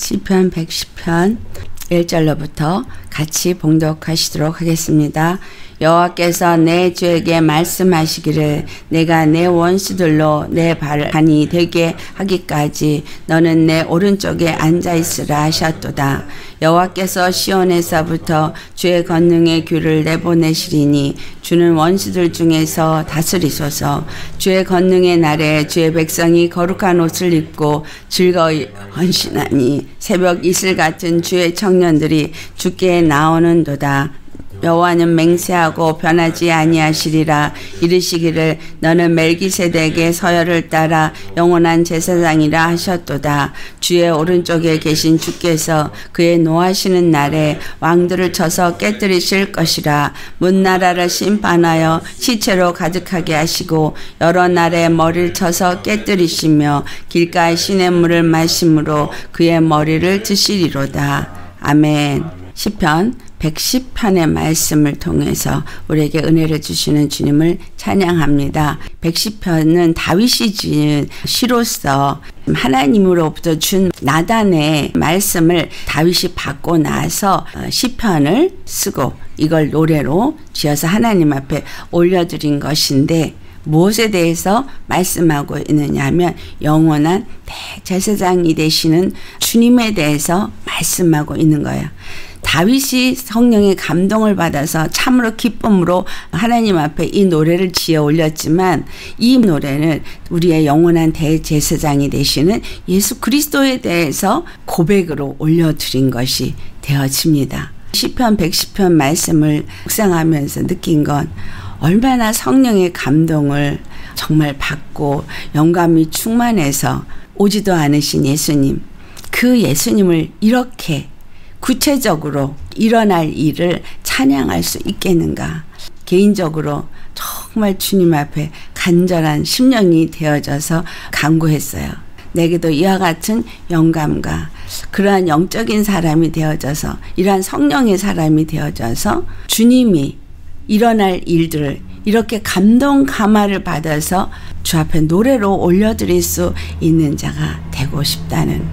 시편 110편 1절로부터 같이 봉독하시도록 하겠습니다. 여호와께서 내 주에게 말씀하시기를 내가 내 원수들로 내 발판이 되게 하기까지 너는 내 오른쪽에 앉아있으라 하셨도다. 여호와께서 시온에서부터 주의 권능의 귀를 내보내시리니 주는 원수들 중에서 다스리소서. 주의 권능의 날에 주의 백성이 거룩한 옷을 입고 즐거이 헌신하니 새벽 이슬 같은 주의 청년들이 주께 나오는도다. 여호와는 맹세하고 변하지 아니하시리라. 이르시기를 너는 멜기세덱의 서열을 따라 영원한 제사장이라 하셨도다. 주의 오른쪽에 계신 주께서 그의 노하시는 날에 왕들을 쳐서 깨뜨리실 것이라. 문나라를 심판하여 시체로 가득하게 하시고 여러 날에 머리를 쳐서 깨뜨리시며 길가의 시냇물을 마심으로 그의 머리를 드시리로다. 아멘. 시편 110편의 말씀을 통해서 우리에게 은혜를 주시는 주님을 찬양합니다. 110편은 다윗이 지은 시로서 하나님으로부터 준 나단의 말씀을 다윗이 받고 나서 시편을 쓰고 이걸 노래로 지어서 하나님 앞에 올려드린 것인데, 무엇에 대해서 말씀하고 있느냐 하면 영원한 대제사장이 되시는 주님에 대해서 말씀하고 있는 거예요. 다윗이 성령의 감동을 받아서 참으로 기쁨으로 하나님 앞에 이 노래를 지어 올렸지만, 이 노래는 우리의 영원한 대제사장이 되시는 예수 그리스도에 대해서 고백으로 올려드린 것이 되어집니다. 시편 110편 말씀을 묵상하면서 느낀 건 얼마나 성령의 감동을 정말 받고 영감이 충만해서 오지도 않으신 예수님, 그 예수님을 이렇게 구체적으로 일어날 일을 찬양할 수 있겠는가. 개인적으로 정말 주님 앞에 간절한 심령이 되어져서 간구했어요. 내게도 이와 같은 영감과 그러한 영적인 사람이 되어져서, 이러한 성령의 사람이 되어져서 주님이 일어날 일들을 이렇게 감동 감화를 받아서 주 앞에 노래로 올려드릴 수 있는 자가 되고 싶다는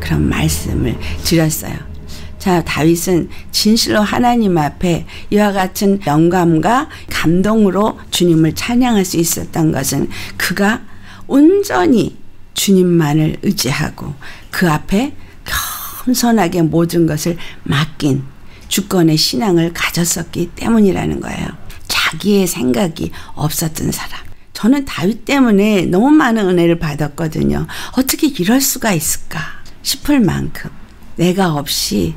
그런 말씀을 드렸어요. 자, 다윗은 진실로 하나님 앞에 이와 같은 영감과 감동으로 주님을 찬양할 수 있었던 것은 그가 온전히 주님만을 의지하고 그 앞에 겸손하게 모든 것을 맡긴 주권의 신앙을 가졌었기 때문이라는 거예요. 자기의 생각이 없었던 사람. 저는 다윗 때문에 너무 많은 은혜를 받았거든요. 어떻게 이럴 수가 있을까 싶을 만큼 내가 없이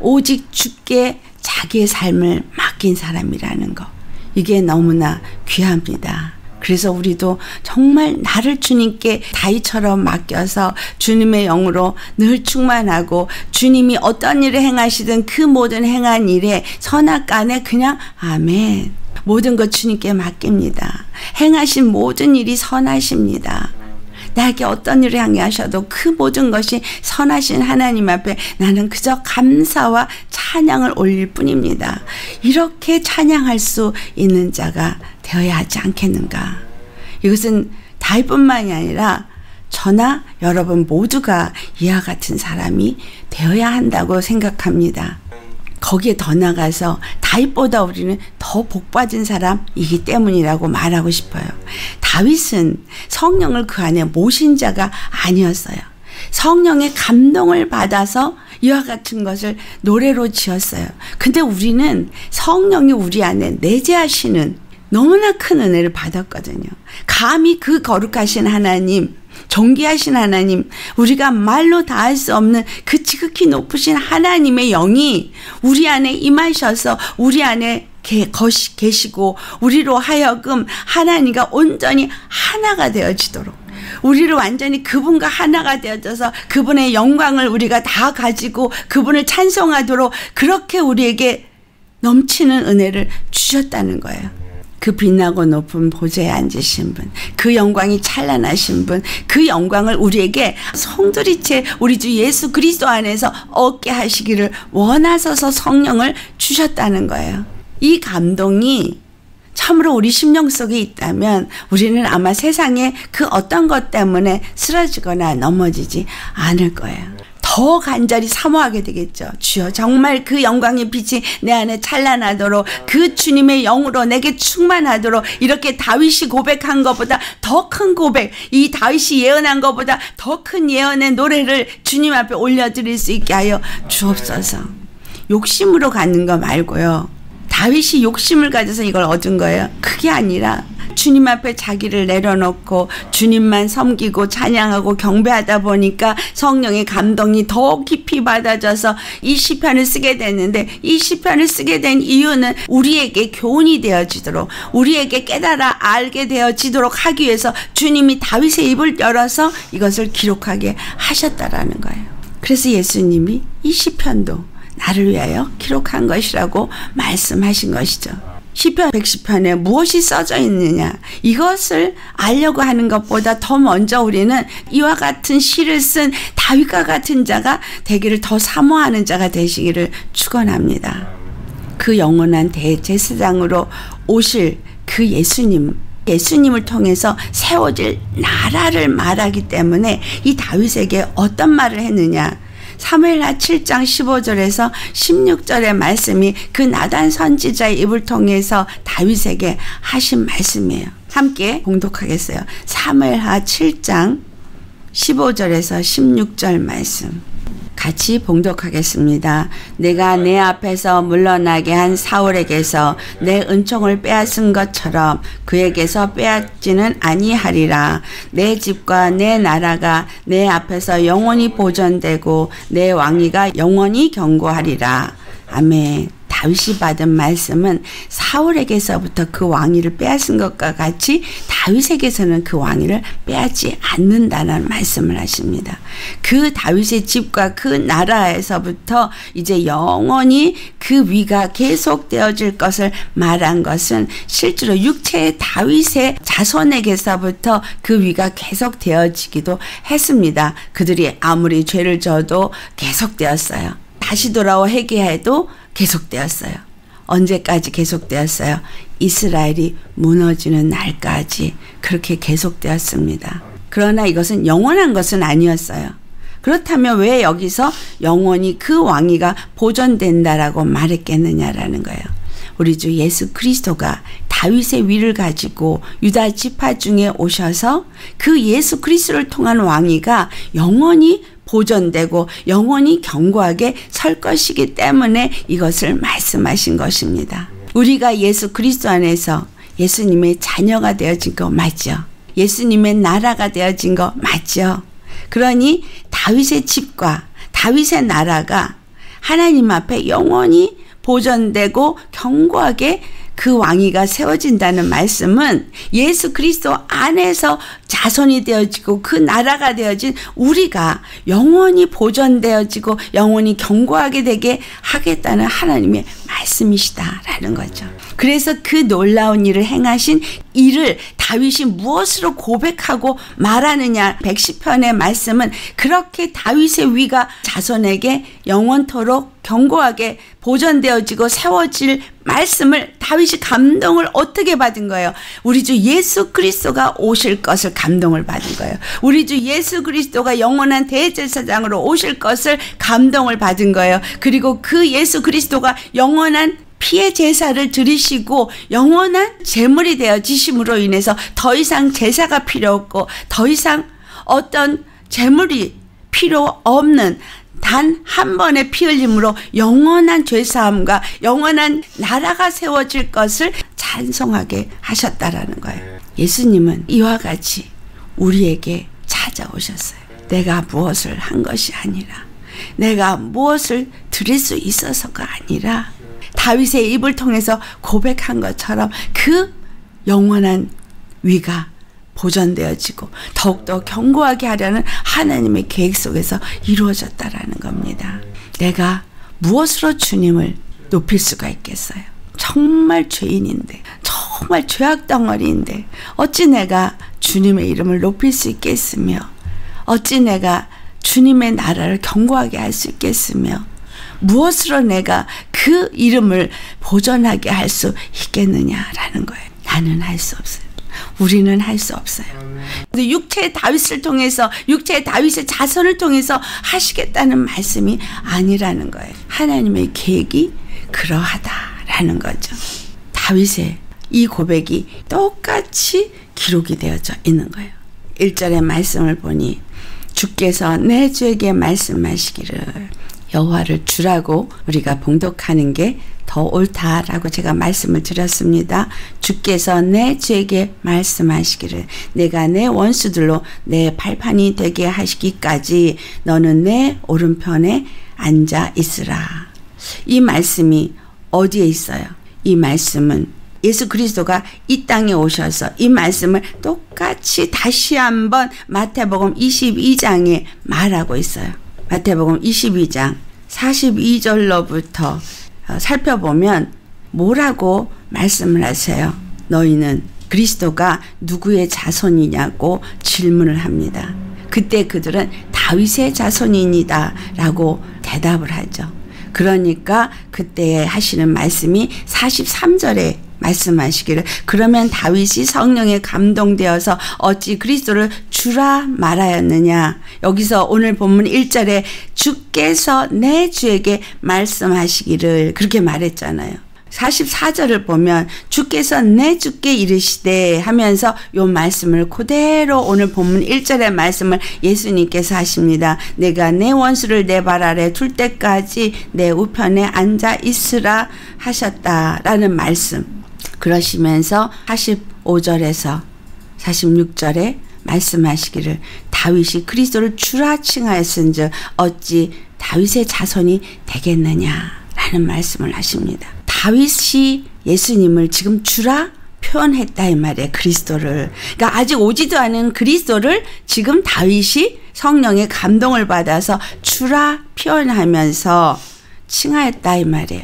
오직 주께 자기의 삶을 맡긴 사람이라는 거, 이게 너무나 귀합니다. 그래서 우리도 정말 나를 주님께 다윗처럼 맡겨서 주님의 영으로 늘 충만하고 주님이 어떤 일을 행하시든 그 모든 행한 일에 선악간에 그냥 아멘, 모든 것 주님께 맡깁니다. 행하신 모든 일이 선하십니다. 나에게 어떤 일을 향해 하셔도 그 모든 것이 선하신 하나님 앞에 나는 그저 감사와 찬양을 올릴 뿐입니다. 이렇게 찬양할 수 있는 자가 되어야 하지 않겠는가. 이것은 다윗뿐만이 아니라 저나 여러분 모두가 이와 같은 사람이 되어야 한다고 생각합니다. 거기에 더 나가서 다윗보다 우리는 더 복받은 사람이기 때문이라고 말하고 싶어요. 다윗은 성령을 그 안에 모신 자가 아니었어요. 성령의 감동을 받아서 이와 같은 것을 노래로 지었어요. 근데 우리는 성령이 우리 안에 내재하시는 너무나 큰 은혜를 받았거든요. 감히 그 거룩하신 하나님, 존귀하신 하나님, 우리가 말로 다할 수 없는 그 지극히 높으신 하나님의 영이 우리 안에 임하셔서 우리 안에 계시고 우리로 하여금 하나님과 온전히 하나가 되어지도록, 우리를 완전히 그분과 하나가 되어져서 그분의 영광을 우리가 다 가지고 그분을 찬송하도록 그렇게 우리에게 넘치는 은혜를 주셨다는 거예요. 그 빛나고 높은 보좌에 앉으신 분, 그 영광이 찬란하신 분, 그 영광을 우리에게 성두리째 우리 주 예수 그리스도 안에서 얻게 하시기를 원하셔서 성령을 주셨다는 거예요. 이 감동이 참으로 우리 심령 속에 있다면 우리는 아마 세상에 그 어떤 것 때문에 쓰러지거나 넘어지지 않을 거예요. 더 간절히 사모하게 되겠죠. 주여, 정말 그 영광의 빛이 내 안에 찬란하도록, 그 주님의 영으로 내게 충만하도록, 이렇게 다윗이 고백한 것보다 더 큰 고백, 이 다윗이 예언한 것보다 더 큰 예언의 노래를 주님 앞에 올려드릴 수 있게 하여 주옵소서. 욕심으로 갖는 거 말고요, 다윗이 욕심을 가져서 이걸 얻은 거예요. 그게 아니라 주님 앞에 자기를 내려놓고 주님만 섬기고 찬양하고 경배하다 보니까 성령의 감동이 더 깊이 받아져서 이 시편을 쓰게 됐는데, 이 시편을 쓰게 된 이유는 우리에게 교훈이 되어지도록, 우리에게 깨달아 알게 되어지도록 하기 위해서 주님이 다윗의 입을 열어서 이것을 기록하게 하셨다라는 거예요. 그래서 예수님이 이 시편도 나를 위하여 기록한 것이라고 말씀하신 것이죠. 시편 110편에 무엇이 써져 있느냐, 이것을 알려고 하는 것보다 더 먼저 우리는 이와 같은 시를 쓴 다윗과 같은 자가 되기를 더 사모하는 자가 되시기를 축원합니다. 그 영원한 대제사장으로 오실 그 예수님을 통해서 세워질 나라를 말하기 때문에 이 다윗에게 어떤 말을 했느냐, 사무엘하 7장 15절에서 16절의 말씀이 그 나단 선지자의 입을 통해서 다윗에게 하신 말씀이에요. 함께 봉독하겠어요. 사무엘하 7장 15절에서 16절 말씀 같이 봉독하겠습니다. 내가 내 앞에서 물러나게 한 사울에게서 내 은총을 빼앗은 것처럼 그에게서 빼앗지는 아니하리라. 내 집과 내 나라가 내 앞에서 영원히 보존되고 내 왕위가 영원히 견고하리라. 아멘. 다윗이 받은 말씀은 사울에게서부터 그 왕위를 빼앗은 것과 같이 다윗에게서는 그 왕위를 빼앗지 않는다는 말씀을 하십니다. 그 다윗의 집과 그 나라에서부터 이제 영원히 그 위가 계속되어질 것을 말한 것은 실제로 육체의 다윗의 자손에게서부터 그 위가 계속되어지기도 했습니다. 그들이 아무리 죄를 져도 계속되었어요. 다시 돌아와 회개해도 계속되었어요. 언제까지 계속되었어요? 이스라엘이 무너지는 날까지 그렇게 계속되었습니다. 그러나 이것은 영원한 것은 아니었어요. 그렇다면 왜 여기서 영원히 그 왕위가 보존된다라고 말했겠느냐라는 거예요. 우리 주 예수 그리스도가 다윗의 위를 가지고 유다지파 중에 오셔서 그 예수 그리스도를 통한 왕위가 영원히 보존되고 영원히 견고하게 설 것이기 때문에 이것을 말씀하신 것입니다. 우리가 예수 그리스도 안에서 예수님의 자녀가 되어진 거 맞죠? 예수님의 나라가 되어진 거 맞죠? 그러니 다윗의 집과 다윗의 나라가 하나님 앞에 영원히 보존되고 견고하게 그 왕위가 세워진다는 말씀은 예수 그리스도 안에서 자손이 되어지고 그 나라가 되어진 우리가 영원히 보존되어지고 영원히 견고하게 되게 하겠다는 하나님의 말씀이시다라는 거죠. 그래서 그 놀라운 일을 행하신 이를 다윗이 무엇으로 고백하고 말하느냐, 110편의 말씀은 그렇게 다윗의 위가 자손에게 영원토록 견고하게 보존되어지고 세워질 말씀을 다윗이 감동을 어떻게 받은 거예요? 우리 주 예수 그리스도가 오실 것을 감동을 받은 거예요. 우리 주 예수 그리스도가 영원한 대제사장으로 오실 것을 감동을 받은 거예요. 그리고 그 예수 그리스도가 영원한 피의 제사를 드리시고 영원한 제물이 되어지심으로 인해서 더 이상 제사가 필요 없고 더 이상 어떤 제물이 필요 없는 단 한 번의 피 흘림으로 영원한 죄사함과 영원한 나라가 세워질 것을 찬송하게 하셨다라는 거예요. 예수님은 이와 같이 우리에게 찾아오셨어요. 내가 무엇을 한 것이 아니라, 내가 무엇을 드릴 수 있어서가 아니라 다윗의 입을 통해서 고백한 것처럼 그 영원한 위가 보존되어지고 더욱더 견고하게 하려는 하나님의 계획 속에서 이루어졌다라는 겁니다. 내가 무엇으로 주님을 높일 수가 있겠어요? 정말 죄인인데, 정말 죄악덩어리인데 어찌 내가 주님의 이름을 높일 수 있겠으며, 어찌 내가 주님의 나라를 견고하게 할 수 있겠으며, 무엇으로 내가 그 이름을 보존하게 할 수 있겠느냐라는 거예요. 나는 할 수 없어요. 우리는 할 수 없어요. 근데 육체의 다윗을 통해서, 육체의 다윗의 자손을 통해서 하시겠다는 말씀이 아니라는 거예요. 하나님의 계획이 그러하다라는 거죠. 다윗의 이 고백이 똑같이 기록이 되어져 있는 거예요. 1절의 말씀을 보니 주께서 내 주에게 말씀하시기를 여호와를 주라고 우리가 봉독하는 게 더 옳다라고 제가 말씀을 드렸습니다. 주께서 내 주에게 말씀하시기를 내가 내 원수들로 내 발판이 되게 하시기까지 너는 내 오른편에 앉아 있으라. 이 말씀이 어디에 있어요? 이 말씀은 예수 그리스도가 이 땅에 오셔서 이 말씀을 똑같이 다시 한번 마태복음 22장에 말하고 있어요. 마태복음 22장 42절로부터 살펴보면 뭐라고 말씀을 하세요? 너희는 그리스도가 누구의 자손이냐고 질문을 합니다. 그때 그들은 다윗의 자손이니다 라고 대답을 하죠. 그러니까 그때 하시는 말씀이 43절에 말씀하시기를 그러면 다윗이 성령에 감동되어서 어찌 그리스도를 주라 말하였느냐. 여기서 오늘 본문 1절에 주께서 내 주에게 말씀하시기를 그렇게 말했잖아요. 44절을 보면 주께서 내 주께 이르시되 하면서 요 말씀을 그대로 오늘 본문 1절의 말씀을 예수님께서 하십니다. 내가 내 원수를 내 발 아래 둘 때까지 내 우편에 앉아 있으라 하셨다라는 말씀. 그러시면서 45절에서 46절에 말씀하시기를 다윗이 그리스도를 주라 칭하였은즉 어찌 다윗의 자손이 되겠느냐라는 말씀을 하십니다. 다윗이 예수님을 지금 주라 표현했다 이 말이에요. 그리스도를. 그러니까 아직 오지도 않은 그리스도를 지금 다윗이 성령의 감동을 받아서 주라 표현하면서 칭하였다 이 말이에요.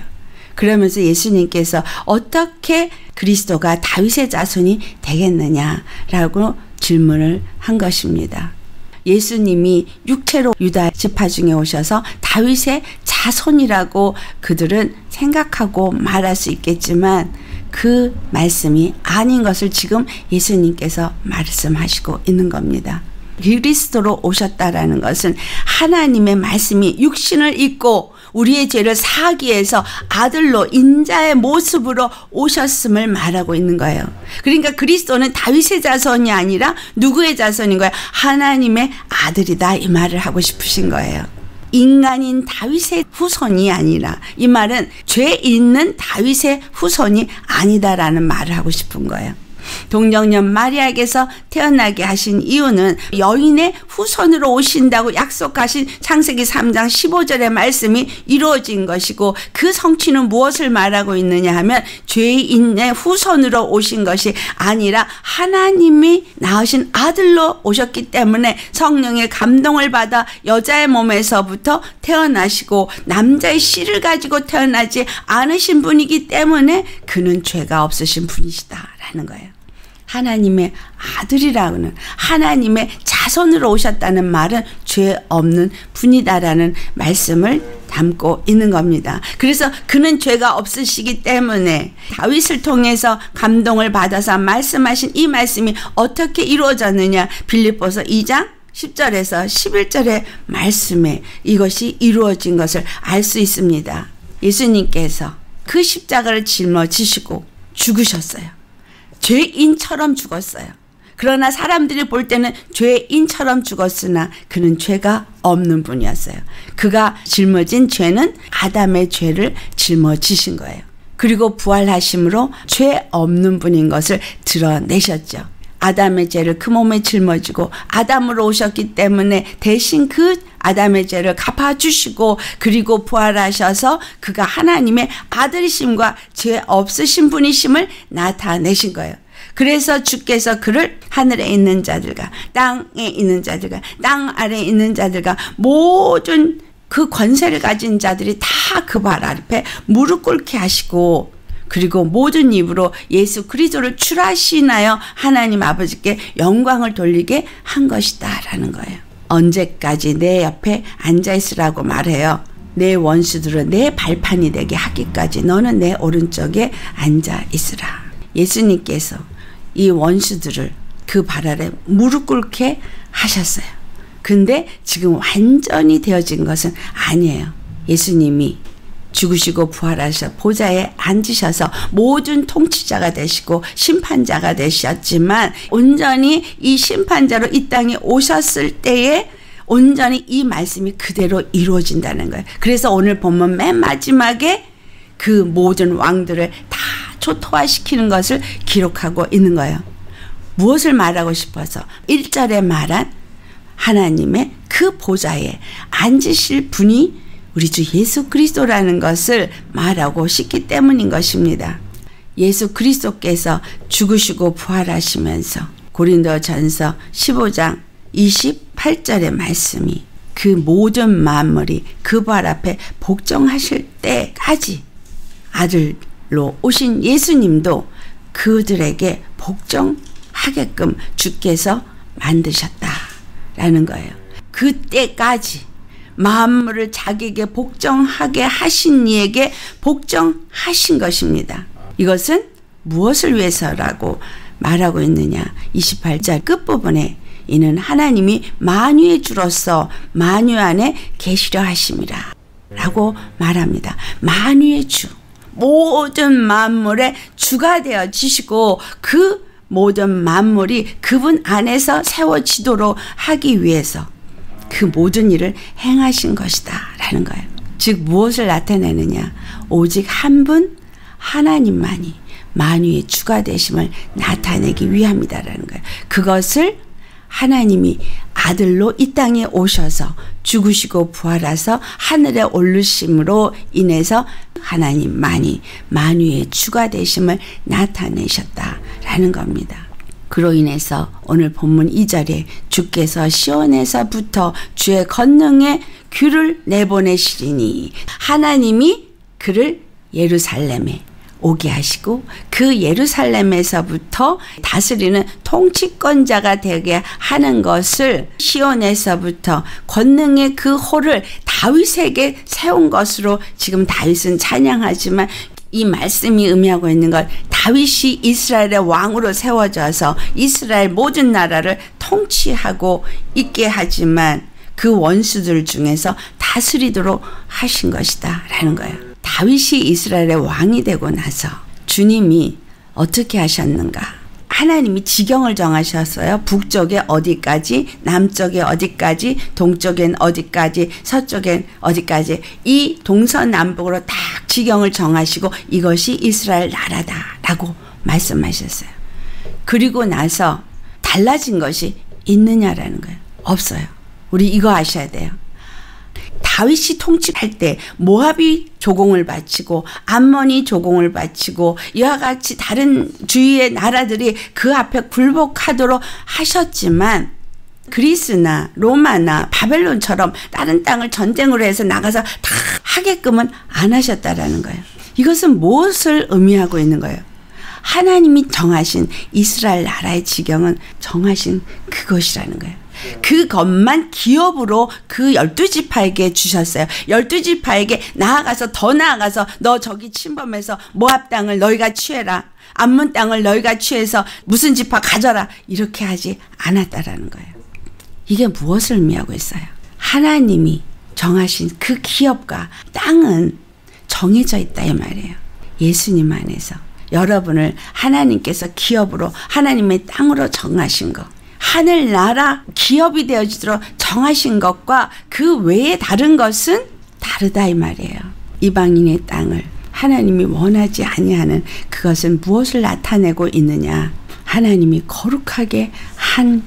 그러면서 예수님께서 어떻게 그리스도가 다윗의 자손이 되겠느냐라고 질문을 한 것입니다. 예수님이 육체로 유다지파 중에 오셔서 다윗의 자손이라고 그들은 생각하고 말할 수 있겠지만 그 말씀이 아닌 것을 지금 예수님께서 말씀하시고 있는 겁니다. 그리스도로 오셨다라는 것은 하나님의 말씀이 육신을 입고 우리의 죄를 사하기 위해서 아들로 인자의 모습으로 오셨음을 말하고 있는 거예요. 그러니까 그리스도는 다윗의 자손이 아니라 누구의 자손인 거예요? 하나님의 아들이다 이 말을 하고 싶으신 거예요. 인간인 다윗의 후손이 아니라 이 말은 죄 있는 다윗의 후손이 아니다라는 말을 하고 싶은 거예요. 동정녀 마리아에게서 태어나게 하신 이유는 여인의 후손으로 오신다고 약속하신 창세기 3장 15절의 말씀이 이루어진 것이고 그 성취는 무엇을 말하고 있느냐 하면 죄인의 후손으로 오신 것이 아니라 하나님이 낳으신 아들로 오셨기 때문에 성령의 감동을 받아 여자의 몸에서부터 태어나시고 남자의 씨를 가지고 태어나지 않으신 분이기 때문에 그는 죄가 없으신 분이시다라는 거예요. 하나님의 아들이라고는 하나님의 자손으로 오셨다는 말은 죄 없는 분이다라는 말씀을 담고 있는 겁니다. 그래서 그는 죄가 없으시기 때문에 다윗을 통해서 감동을 받아서 말씀하신 이 말씀이 어떻게 이루어졌느냐. 빌립보서 2장 10절에서 11절의 말씀에 이것이 이루어진 것을 알 수 있습니다. 예수님께서 그 십자가를 짊어지시고 죽으셨어요. 죄인처럼 죽었어요. 그러나 사람들이 볼 때는 죄인처럼 죽었으나 그는 죄가 없는 분이었어요. 그가 짊어진 죄는 아담의 죄를 짊어지신 거예요. 그리고 부활하심으로 죄 없는 분인 것을 드러내셨죠. 아담의 죄를 그 몸에 짊어지고 아담으로 오셨기 때문에 대신 그 아담의 죄를 갚아주시고 그리고 부활하셔서 그가 하나님의 아들이심과 죄 없으신 분이심을 나타내신 거예요. 그래서 주께서 그를 하늘에 있는 자들과 땅에 있는 자들과 땅 아래에 있는 자들과 모든 그 권세를 가진 자들이 다 그 발 앞에 무릎 꿇게 하시고 그리고 모든 입으로 예수 그리스도를 출하시나요 하나님 아버지께 영광을 돌리게 한 것이다 라는 거예요. 언제까지 내 옆에 앉아있으라고 말해요. 내 원수들은 내 발판이 되게 하기까지 너는 내 오른쪽에 앉아있으라. 예수님께서 이 원수들을 그 발 아래 무릎 꿇게 하셨어요. 근데 지금 완전히 되어진 것은 아니에요. 예수님이 죽으시고 부활하셔서 보좌에 앉으셔서 모든 통치자가 되시고 심판자가 되셨지만, 온전히 이 심판자로 이 땅에 오셨을 때에 온전히 이 말씀이 그대로 이루어진다는 거예요. 그래서 오늘 본문 맨 마지막에 그 모든 왕들을 다 초토화시키는 것을 기록하고 있는 거예요. 무엇을 말하고 싶어서 1절에 말한 하나님의 그 보좌에 앉으실 분이 우리 주 예수 그리스도라는 것을 말하고 싶기 때문인 것입니다. 예수 그리스도께서 죽으시고 부활하시면서 고린도전서 15장 28절의 말씀이 그 모든 만물이 그 발 앞에 복종하실 때까지 아들로 오신 예수님도 그들에게 복종하게끔 주께서 만드셨다라는 거예요. 그때까지 만물을 자기에게 복종하게 하신 이에게 복종하신 것입니다. 이것은 무엇을 위해서라고 말하고 있느냐, 28절 끝부분에 이는 하나님이 만유의 주로서 만유 안에 계시려 하심이라 라고 말합니다. 만유의 주, 모든 만물의 주가 되어 지시고 그 모든 만물이 그분 안에서 세워지도록 하기 위해서 그 모든 일을 행하신 것이다 라는 거예요. 즉 무엇을 나타내느냐, 오직 한 분 하나님만이 만유의 주가 되심을 나타내기 위함이다 라는 거예요. 그것을 하나님이 아들로 이 땅에 오셔서 죽으시고 부활하서 하늘에 오르심으로 인해서 하나님만이 만유의 주가 되심을 나타내셨다라는 겁니다. 그로 인해서 오늘 본문 2절에 주께서 시온에서부터 주의 권능에 귀를 내보내시리니, 하나님이 그를 예루살렘에 오게 하시고 그 예루살렘에서부터 다스리는 통치권자가 되게 하는 것을 시온에서부터 권능의 그 호를 다윗에게 세운 것으로 지금 다윗은 찬양하지만, 이 말씀이 의미하고 있는 걸 다윗이 이스라엘의 왕으로 세워져서 이스라엘 모든 나라를 통치하고 있게 하지만 그 원수들 중에서 다스리도록 하신 것이다 라는 거예요. 다윗이 이스라엘의 왕이 되고 나서 주님이 어떻게 하셨는가? 하나님이 지경을 정하셨어요. 북쪽에 어디까지, 남쪽에 어디까지, 동쪽엔 어디까지, 서쪽엔 어디까지, 이 동서남북으로 딱 지경을 정하시고 이것이 이스라엘 나라다 라고 말씀하셨어요. 그리고 나서 달라진 것이 있느냐라는 거예요. 없어요. 우리 이거 아셔야 돼요. 다윗이 통치할 때 모압이 조공을 바치고 암몬이 조공을 바치고 이와 같이 다른 주위의 나라들이 그 앞에 굴복하도록 하셨지만, 그리스나 로마나 바벨론처럼 다른 땅을 전쟁으로 해서 나가서 다 하게끔은 안 하셨다라는 거예요. 이것은 무엇을 의미하고 있는 거예요? 하나님이 정하신 이스라엘 나라의 지경은 정하신 그것이라는 거예요. 그것만 기업으로 그 12지파에게 주셨어요. 12지파에게 나아가서 더 나아가서 너 저기 침범해서 모압 땅을 너희가 취해라, 암몬 땅을 너희가 취해서 무슨 지파 가져라, 이렇게 하지 않았다라는 거예요. 이게 무엇을 의미하고 있어요? 하나님이 정하신 그 기업과 땅은 정해져 있다 이 말이에요. 예수님 안에서 여러분을 하나님께서 기업으로 하나님의 땅으로 정하신 것, 하늘나라 기업이 되어지도록 정하신 것과 그 외에 다른 것은 다르다 이 말이에요. 이방인의 땅을 하나님이 원하지 아니하는 그것은 무엇을 나타내고 있느냐, 하나님이 거룩하게 한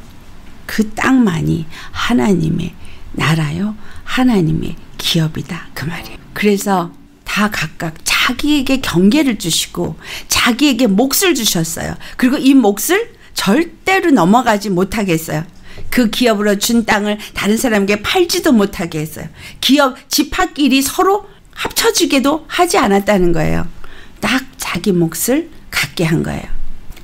그 땅만이 하나님의 나라요, 하나님의 기업이다 그 말이에요. 그래서 다 각각 자기에게 경계를 주시고 자기에게 몫을 주셨어요. 그리고 이 몫을 절대로 넘어가지 못하게 했어요. 그 기업으로 준 땅을 다른 사람에게 팔지도 못하게 했어요. 기업 지파끼리 서로 합쳐지게도 하지 않았다는 거예요. 딱 자기 몫을 갖게 한 거예요.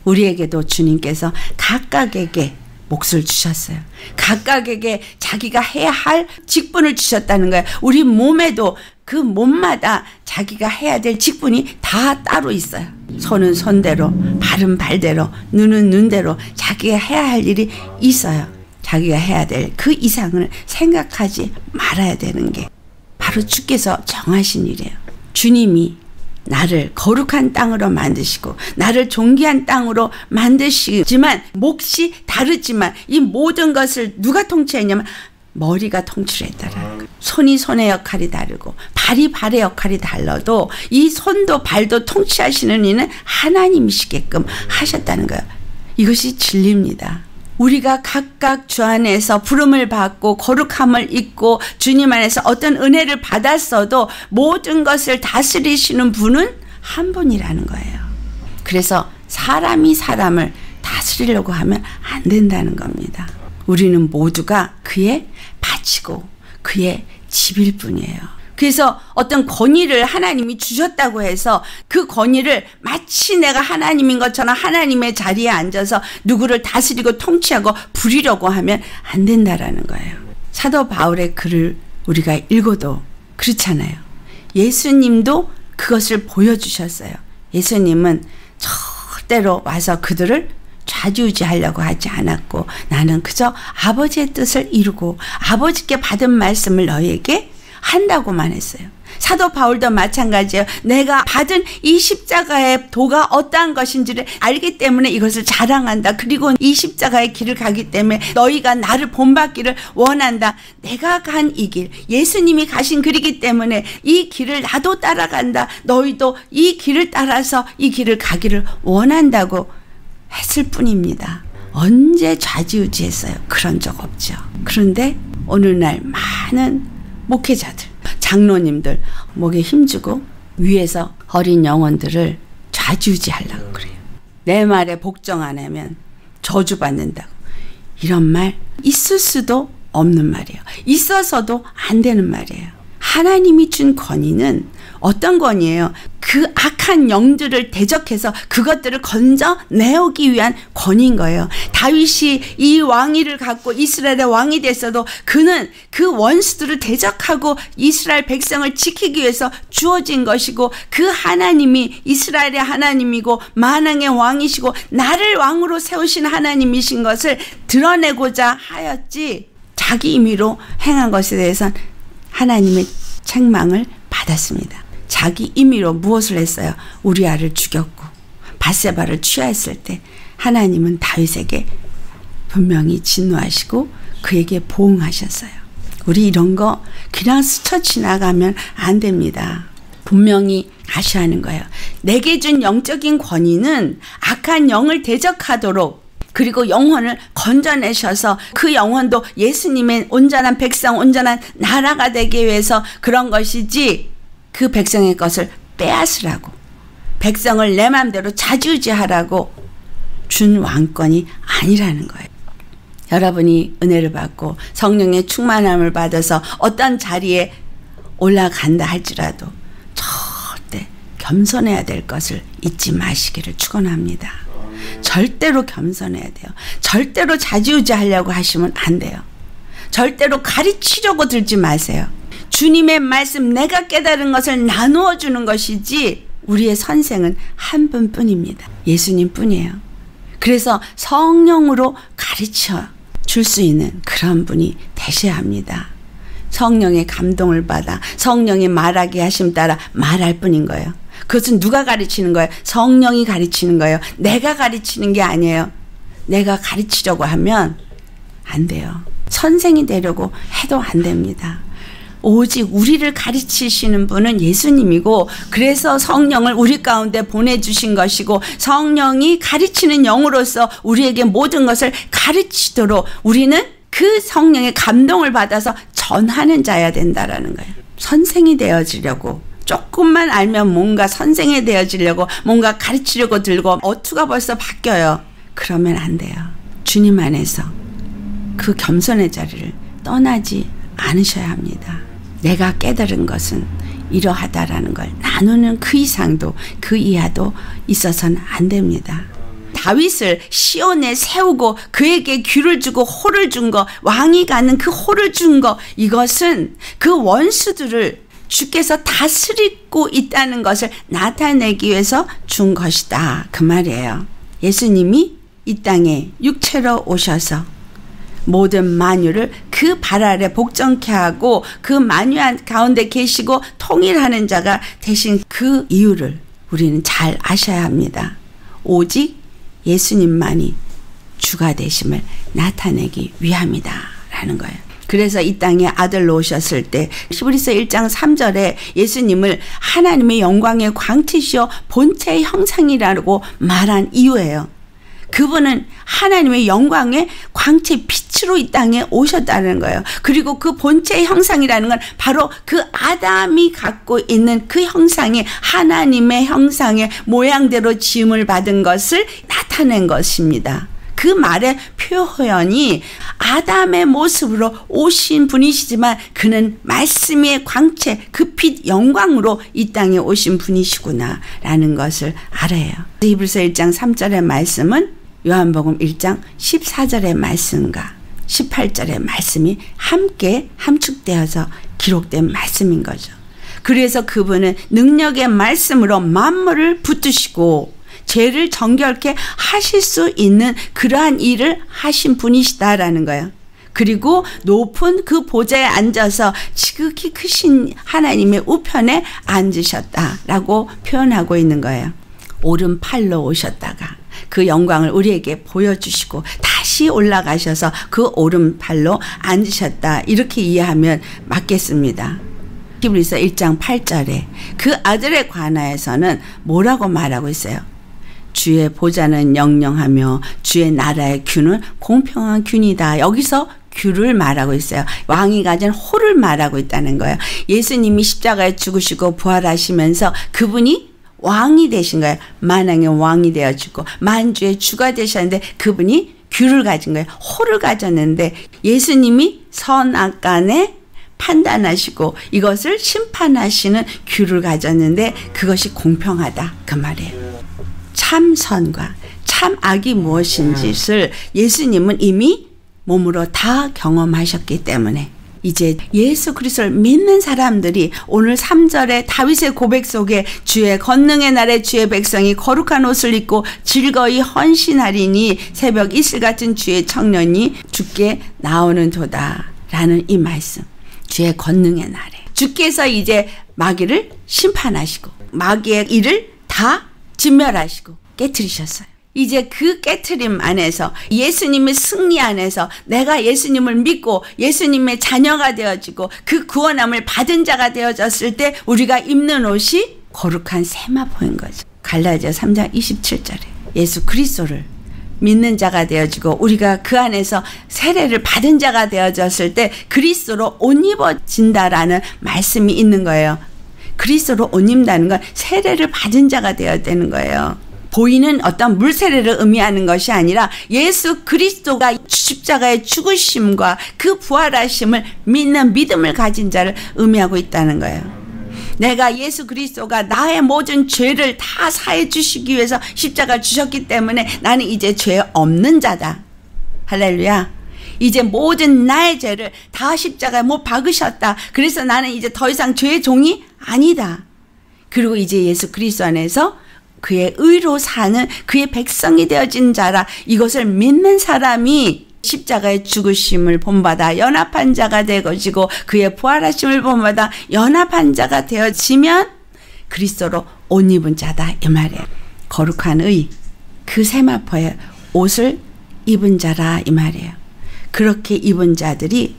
우리에게도 주님께서 각각에게 몫을 주셨어요. 각각에게 자기가 해야 할 직분을 주셨다는 거예요. 우리 몸에도 그 몸마다 자기가 해야 될 직분이 다 따로 있어요. 손은 손대로, 발은 발대로, 눈은 눈대로 자기가 해야 할 일이 있어요. 자기가 해야 될 그 이상을 생각하지 말아야 되는 게 바로 주께서 정하신 일이에요. 주님이 나를 거룩한 땅으로 만드시고 나를 존귀한 땅으로 만드시지만, 몫이 다르지만 이 모든 것을 누가 통치했냐면 머리가 통치를 했다라는 거예요. 손이 손의 역할이 다르고 발이 발의 역할이 달라도 이 손도 발도 통치하시는 이는 하나님이시게끔 하셨다는 거예요. 이것이 진리입니다. 우리가 각각 주 안에서 부름을 받고 거룩함을 입고 주님 안에서 어떤 은혜를 받았어도 모든 것을 다스리시는 분은 한 분이라는 거예요. 그래서 사람이 사람을 다스리려고 하면 안 된다는 겁니다. 우리는 모두가 그의 바치고 그의 집일 뿐이에요. 그래서 어떤 권위를 하나님이 주셨다고 해서 그 권위를 마치 내가 하나님인 것처럼 하나님의 자리에 앉아서 누구를 다스리고 통치하고 부리려고 하면 안 된다라는 거예요. 사도 바울의 글을 우리가 읽어도 그렇잖아요. 예수님도 그것을 보여주셨어요. 예수님은 절대로 와서 그들을 좌지우지하려고 하지 않았고, 나는 그저 아버지의 뜻을 이루고 아버지께 받은 말씀을 너희에게 한다고만 했어요. 사도 바울도 마찬가지예요. 내가 받은 이 십자가의 도가 어떠한 것인지를 알기 때문에 이것을 자랑한다. 그리고 이 십자가의 길을 가기 때문에 너희가 나를 본받기를 원한다. 내가 간 이 길, 예수님이 가신 길이기 때문에 이 길을 나도 따라간다. 너희도 이 길을 따라서 이 길을 가기를 원한다고 했을 뿐입니다. 언제 좌지우지했어요? 그런 적 없죠. 그런데 오늘날 많은 목회자들, 장로님들 목에 힘주고 위에서 어린 영혼들을 좌지우지하려고 그래요. 내 말에 복종 안 하면 저주받는다고. 이런 말 있을 수도 없는 말이에요. 있어서도 안 되는 말이에요. 하나님이 준 권위는 어떤 권위예요? 그 악한 영들을 대적해서 그것들을 건져내오기 위한 권위인 거예요. 다윗이 이 왕위를 갖고 이스라엘의 왕이 됐어도 그는 그 원수들을 대적하고 이스라엘 백성을 지키기 위해서 주어진 것이고, 그 하나님이 이스라엘의 하나님이고 만왕의 왕이시고 나를 왕으로 세우신 하나님이신 것을 드러내고자 하였지, 자기 임의로 행한 것에 대해서는 하나님의 책망을 받았습니다. 자기 임의로 무엇을 했어요? 우리아를 죽였고 밧세바를 취하였을 때 하나님은 다윗에게 분명히 진노하시고 그에게 보응하셨어요. 우리 이런 거 그냥 스쳐 지나가면 안 됩니다. 분명히 아셔야 하는 거예요. 내게 준 영적인 권위는 악한 영을 대적하도록, 그리고 영혼을 건져내셔서 그 영혼도 예수님의 온전한 백성, 온전한 나라가 되기 위해서 그런 것이지, 그 백성의 것을 빼앗으라고, 백성을 내 마음대로 좌지우지하라고 준 왕권이 아니라는 거예요. 여러분이 은혜를 받고 성령의 충만함을 받아서 어떤 자리에 올라간다 할지라도 절대 겸손해야 될 것을 잊지 마시기를 축원합니다. 절대로 겸손해야 돼요. 절대로 좌지우지 하려고 하시면 안 돼요. 절대로 가르치려고 들지 마세요. 주님의 말씀, 내가 깨달은 것을 나누어 주는 것이지, 우리의 선생은 한 분뿐입니다. 예수님뿐이에요. 그래서 성령으로 가르쳐 줄 수 있는 그런 분이 되셔야 합니다. 성령의 감동을 받아 성령의 말하게 하심 따라 말할 뿐인 거예요. 그것은 누가 가르치는 거예요? 성령이 가르치는 거예요. 내가 가르치는 게 아니에요. 내가 가르치려고 하면 안 돼요. 선생이 되려고 해도 안 됩니다. 오직 우리를 가르치시는 분은 예수님이고, 그래서 성령을 우리 가운데 보내주신 것이고, 성령이 가르치는 영으로서 우리에게 모든 것을 가르치도록 우리는 그 성령의 감동을 받아서 전하는 자여야 된다라는 거예요. 선생이 되어지려고, 조금만 알면 뭔가 선생이 되어지려고 뭔가 가르치려고 들고 어투가 벌써 바뀌어요. 그러면 안 돼요. 주님 안에서 그 겸손의 자리를 떠나지 않으셔야 합니다. 내가 깨달은 것은 이러하다라는 걸 나누는 그 이상도 그 이하도 있어서는 안 됩니다. 다윗을 시온에 세우고 그에게 귀를 주고 호를 준 거, 왕이 가는 그 호를 준 거, 이것은 그 원수들을 주께서 다스리고 있다는 것을 나타내기 위해서 준 것이다, 그 말이에요. 예수님이 이 땅에 육체로 오셔서 모든 만유를 그 발 아래 복종케 하고 그 만유 가운데 계시고 통일하는 자가 대신, 그 이유를 우리는 잘 아셔야 합니다. 오직 예수님만이 주가 되심을 나타내기 위함이다 라는 거예요. 그래서 이 땅에 아들로 오셨을 때 히브리서 1장 3절에 예수님을 하나님의 영광의 광채시요 본체의 형상이라고 말한 이유예요. 그분은 하나님의 영광의 광채 빛으로 이 땅에 오셨다는 거예요. 그리고 그 본체의 형상이라는 건 바로 그 아담이 갖고 있는 그 형상이 하나님의 형상의 모양대로 지음을 받은 것을 나타낸 것입니다. 그 말의 표현이 아담의 모습으로 오신 분이시지만 그는 말씀의 광채, 그 빛 영광으로 이 땅에 오신 분이시구나 라는 것을 알아요. 히브리서 1장 3절의 말씀은 요한복음 1장 14절의 말씀과 18절의 말씀이 함께 함축되어서 기록된 말씀인 거죠. 그래서 그분은 능력의 말씀으로 만물을 붙드시고 죄를 정결케 하실 수 있는 그러한 일을 하신 분이시다라는 거예요. 그리고 높은 그 보좌에 앉아서 지극히 크신 하나님의 우편에 앉으셨다라고 표현하고 있는 거예요. 오른팔로 오셨다가 그 영광을 우리에게 보여주시고 다시 올라가셔서 그 오른팔로 앉으셨다, 이렇게 이해하면 맞겠습니다. 히브리서 1장 8절에 그 아들에 관하여서는 뭐라고 말하고 있어요? 주의 보좌는 영영하며 주의 나라의 균은 공평한 균이다. 여기서 균을 말하고 있어요. 왕이 가진 호를 말하고 있다는 거예요. 예수님이 십자가에 죽으시고 부활하시면서 그분이 왕이 되신 거예요. 만왕의 왕이 되어지고 만주의 주가 되셨는데 그분이 균을 가진 거예요. 호를 가졌는데 예수님이 선악 간에 판단하시고 이것을 심판하시는 균을 가졌는데 그것이 공평하다, 그 말이에요. 참 선과 참 악이 무엇인지를 예수님은 이미 몸으로 다 경험하셨기 때문에 이제 예수 그리스도를 믿는 사람들이 오늘 3절의 다윗의 고백 속에 주의 권능의 날에 주의 백성이 거룩한 옷을 입고 즐거이 헌신하리니 새벽 이슬 같은 주의 청년이 주께 나오는 도다 라는 이 말씀, 주의 권능의 날에 주께서 이제 마귀를 심판하시고 마귀의 일을 다 진멸하시고 깨트리셨어요. 이제 그 깨트림 안에서 예수님의 승리 안에서 내가 예수님을 믿고 예수님의 자녀가 되어지고 그 구원함을 받은 자가 되어졌을 때 우리가 입는 옷이 거룩한 세마포인 거죠. 갈라디아 3장 27절에 예수 그리스도를 믿는 자가 되어지고 우리가 그 안에서 세례를 받은 자가 되어졌을 때 그리스도로 옷 입어진다라는 말씀이 있는 거예요. 그리스도로 옷 입는다는 건 세례를 받은 자가 되어야 되는 거예요. 보이는 어떤 물세례를 의미하는 것이 아니라 예수 그리스도가 십자가의 죽으심과 그 부활하심을 믿는 믿음을 가진 자를 의미하고 있다는 거예요. 내가 예수 그리스도가 나의 모든 죄를 다 사해 주시기 위해서 십자가를 주셨기 때문에 나는 이제 죄 없는 자다. 할렐루야. 이제 모든 나의 죄를 다 십자가에 못 박으셨다. 그래서 나는 이제 더 이상 죄의 종이 아니다. 그리고 이제 예수 그리스도 안에서 그의 의로 사는 그의 백성이 되어진 자라. 이것을 믿는 사람이 십자가의 죽으심을 본받아 연합한 자가 되어지고 그의 부활하심을 본받아 연합한 자가 되어지면 그리스도로 옷 입은 자다, 이 말이에요. 거룩한 의, 그 세마포에 옷을 입은 자라, 이 말이에요. 그렇게 입은 자들이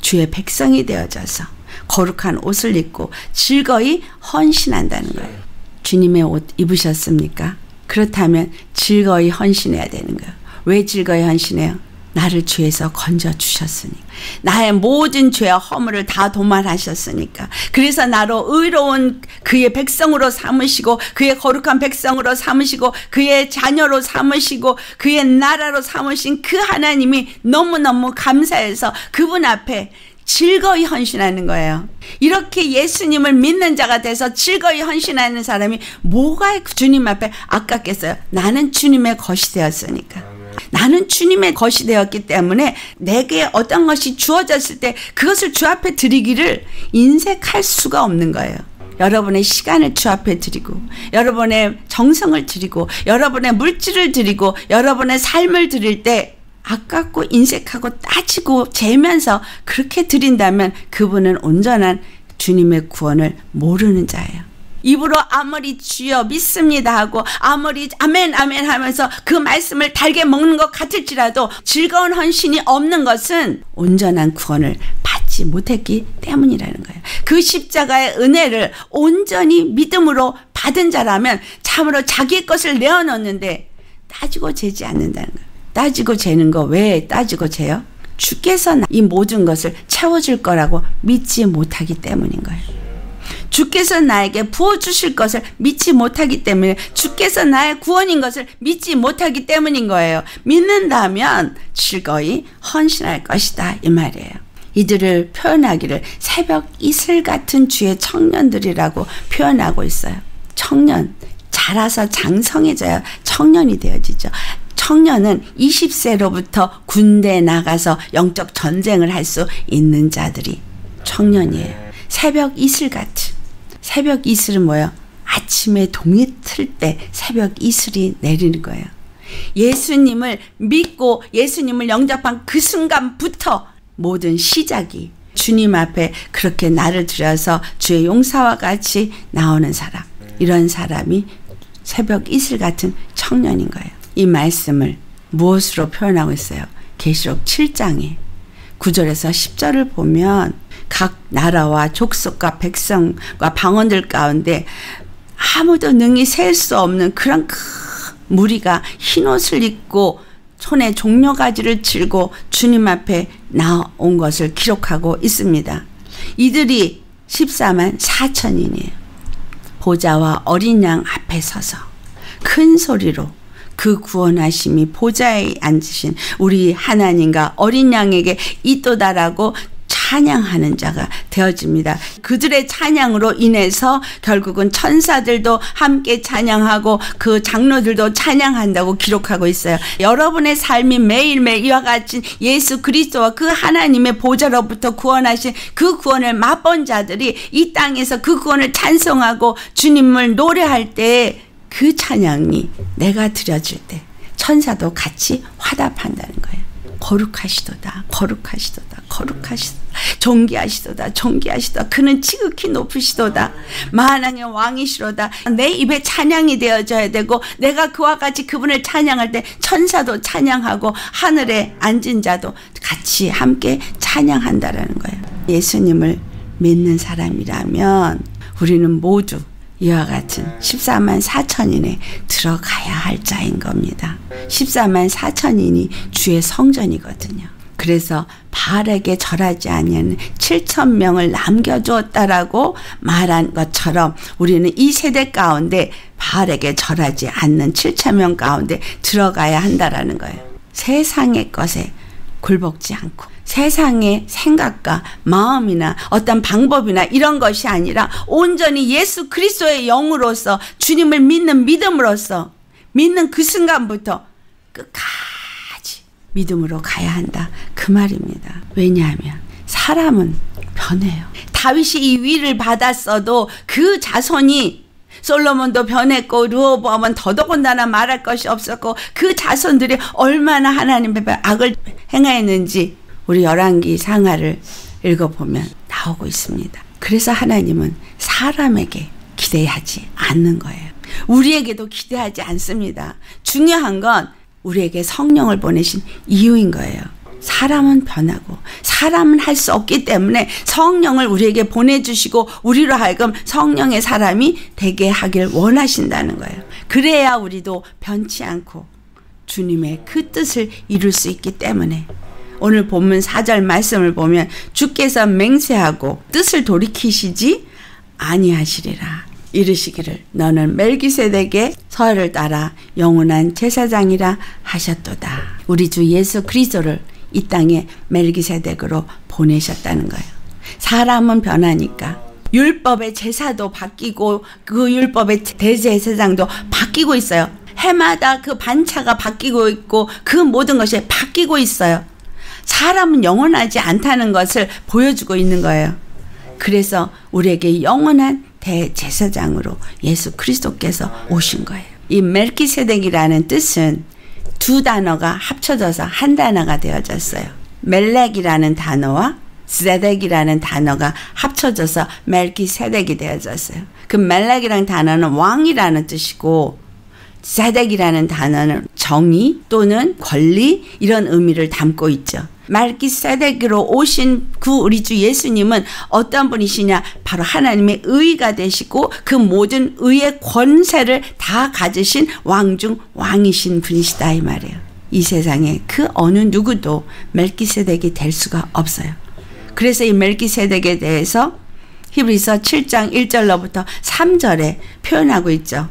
주의 백성이 되어져서 거룩한 옷을 입고 즐거이 헌신한다는 거예요. 주님의 옷 입으셨습니까? 그렇다면 즐거이 헌신해야 되는 거예요. 왜 즐거이 헌신해요? 나를 죄에서 건져주셨으니까, 나의 모든 죄와 허물을 다 도말하셨으니까, 그래서 나로 의로운 그의 백성으로 삼으시고 그의 거룩한 백성으로 삼으시고 그의 자녀로 삼으시고 그의 나라로 삼으신 그 하나님이 너무너무 감사해서 그분 앞에 즐거이 헌신하는 거예요. 이렇게 예수님을 믿는 자가 돼서 즐거이 헌신하는 사람이 뭐가 주님 앞에 아깝겠어요? 나는 주님의 것이 되었으니까. 나는 주님의 것이 되었기 때문에 내게 어떤 것이 주어졌을 때 그것을 주 앞에 드리기를 인색할 수가 없는 거예요. 여러분의 시간을 주 앞에 드리고, 여러분의 정성을 드리고, 여러분의 물질을 드리고, 여러분의 삶을 드릴 때 아깝고 인색하고 따지고 재면서 그렇게 드린다면 그분은 온전한 주님의 구원을 모르는 자예요. 입으로 아무리 주여 믿습니다 하고 아무리 아멘 아멘 하면서 그 말씀을 달게 먹는 것 같을지라도 즐거운 헌신이 없는 것은 온전한 구원을 받지 못했기 때문이라는 거예요. 그 십자가의 은혜를 온전히 믿음으로 받은 자라면 참으로 자기의 것을 내어놓는데 따지고 재지 않는다는 거예요. 따지고 재는 거 왜 따지고 재요? 주께서 이 모든 것을 채워줄 거라고 믿지 못하기 때문인 거예요. 주께서 나에게 부어주실 것을 믿지 못하기 때문에, 주께서 나의 구원인 것을 믿지 못하기 때문인 거예요. 믿는다면 즐거이 헌신할 것이다 이 말이에요. 이들을 표현하기를 새벽 이슬 같은 주의 청년들이라고 표현하고 있어요. 청년, 자라서 장성해져야 청년이 되어지죠. 청년은 20세로부터 군대에 나가서 영적 전쟁을 할 수 있는 자들이 청년이에요. 새벽 이슬같이. 새벽 이슬은 뭐예요? 아침에 동이 틀 때 새벽 이슬이 내리는 거예요. 예수님을 믿고 예수님을 영접한 그 순간부터 모든 시작이 주님 앞에 그렇게 나를 들여서 주의 용사와 같이 나오는 사람. 이런 사람이 새벽 이슬 같은 청년인 거예요. 이 말씀을 무엇으로 표현하고 있어요? 계시록 7장에 9절에서 10절을 보면 각 나라와 족속과 백성과 방언들 가운데 아무도 능히 셀 수 없는 그런 큰 무리가 흰옷을 입고 손에 종려가지를 들고 주님 앞에 나온 것을 기록하고 있습니다. 이들이 14만 4천인이에요. 보좌와 어린 양 앞에 서서 큰 소리로 그 구원하심이 보좌에 앉으신 우리 하나님과 어린 양에게 있도다라고 찬양하는 자가 되어집니다. 그들의 찬양으로 인해서 결국은 천사들도 함께 찬양하고 그 장로들도 찬양한다고 기록하고 있어요. 여러분의 삶이 매일매일 이와 같이 예수 그리스도와 그 하나님의 보좌로부터 구원하신 그 구원을 맛본 자들이 이 땅에서 그 구원을 찬송하고 주님을 노래할 때에 그 찬양이 내가 드려질 때 천사도 같이 화답한다는 거예요. 거룩하시도다, 거룩하시도다, 거룩하시도다, 존귀하시도다, 존귀하시도다, 그는 지극히 높으시도다, 만왕의 왕이시로다. 내 입에 찬양이 되어져야 되고, 내가 그와 같이 그분을 찬양할 때 천사도 찬양하고 하늘에 앉은 자도 같이 함께 찬양한다라는 거예요. 예수님을 믿는 사람이라면 우리는 모두 이와 같은 14만 4천인에 들어가야 할 자인 겁니다. 14만 4천인이 주의 성전이거든요. 그래서 바알에게 절하지 아니하는 7천명을 남겨주었다라고 말한 것처럼 우리는 이 세대 가운데 바알에게 절하지 않는 7천명 가운데 들어가야 한다라는 거예요. 세상의 것에 굴복지 않고, 세상의 생각과 마음이나 어떤 방법이나 이런 것이 아니라 온전히 예수 그리스도의 영으로서 주님을 믿는 믿음으로서 믿는 그 순간부터 끝까지 믿음으로 가야 한다 그 말입니다. 왜냐하면 사람은 변해요. 다윗이 이 위를 받았어도 그 자손이, 솔로몬도 변했고 르호보암은 더더군다나 말할 것이 없었고 그 자손들이 얼마나 하나님의 악을 행하였는지 우리 열왕기 상하를 읽어보면 나오고 있습니다. 그래서 하나님은 사람에게 기대하지 않는 거예요. 우리에게도 기대하지 않습니다. 중요한 건 우리에게 성령을 보내신 이유인 거예요. 사람은 변하고 사람은 할 수 없기 때문에 성령을 우리에게 보내주시고 우리로 하여금 성령의 사람이 되게 하길 원하신다는 거예요. 그래야 우리도 변치 않고 주님의 그 뜻을 이룰 수 있기 때문에 오늘 본문 4절 말씀을 보면 주께서 맹세하고 뜻을 돌이키시지 아니하시리라. 이르시기를 너는 멜기세덱의 서열을 따라 영원한 제사장이라 하셨도다. 우리 주 예수 그리스도를 이 땅에 멜기세덱으로 보내셨다는 거예요. 사람은 변하니까 율법의 제사도 바뀌고 그 율법의 대제사장도 바뀌고 있어요. 해마다 그 반차가 바뀌고 있고 그 모든 것이 바뀌고 있어요. 사람은 영원하지 않다는 것을 보여주고 있는 거예요. 그래서 우리에게 영원한 대제사장으로 예수 그리스도께서 오신 거예요. 이 멜기세덱이라는 뜻은 두 단어가 합쳐져서 한 단어가 되어졌어요. 멜렉이라는 단어와 세덱이라는 단어가 합쳐져서 멜기세덱이 되어졌어요. 그 멜렉이라는 단어는 왕이라는 뜻이고, 세덱이라는 단어는 정의 또는 권리, 이런 의미를 담고 있죠. 멜기세덱으로 오신 그 우리 주 예수님은 어떤 분이시냐? 바로 하나님의 의가 되시고 그 모든 의의 권세를 다 가지신 왕 중 왕이신 분이시다, 이 말이에요. 이 세상에 그 어느 누구도 멜기세덱이 될 수가 없어요. 그래서 이 멜기세덱에 대해서 히브리서 7장 1절로부터 3절에 표현하고 있죠.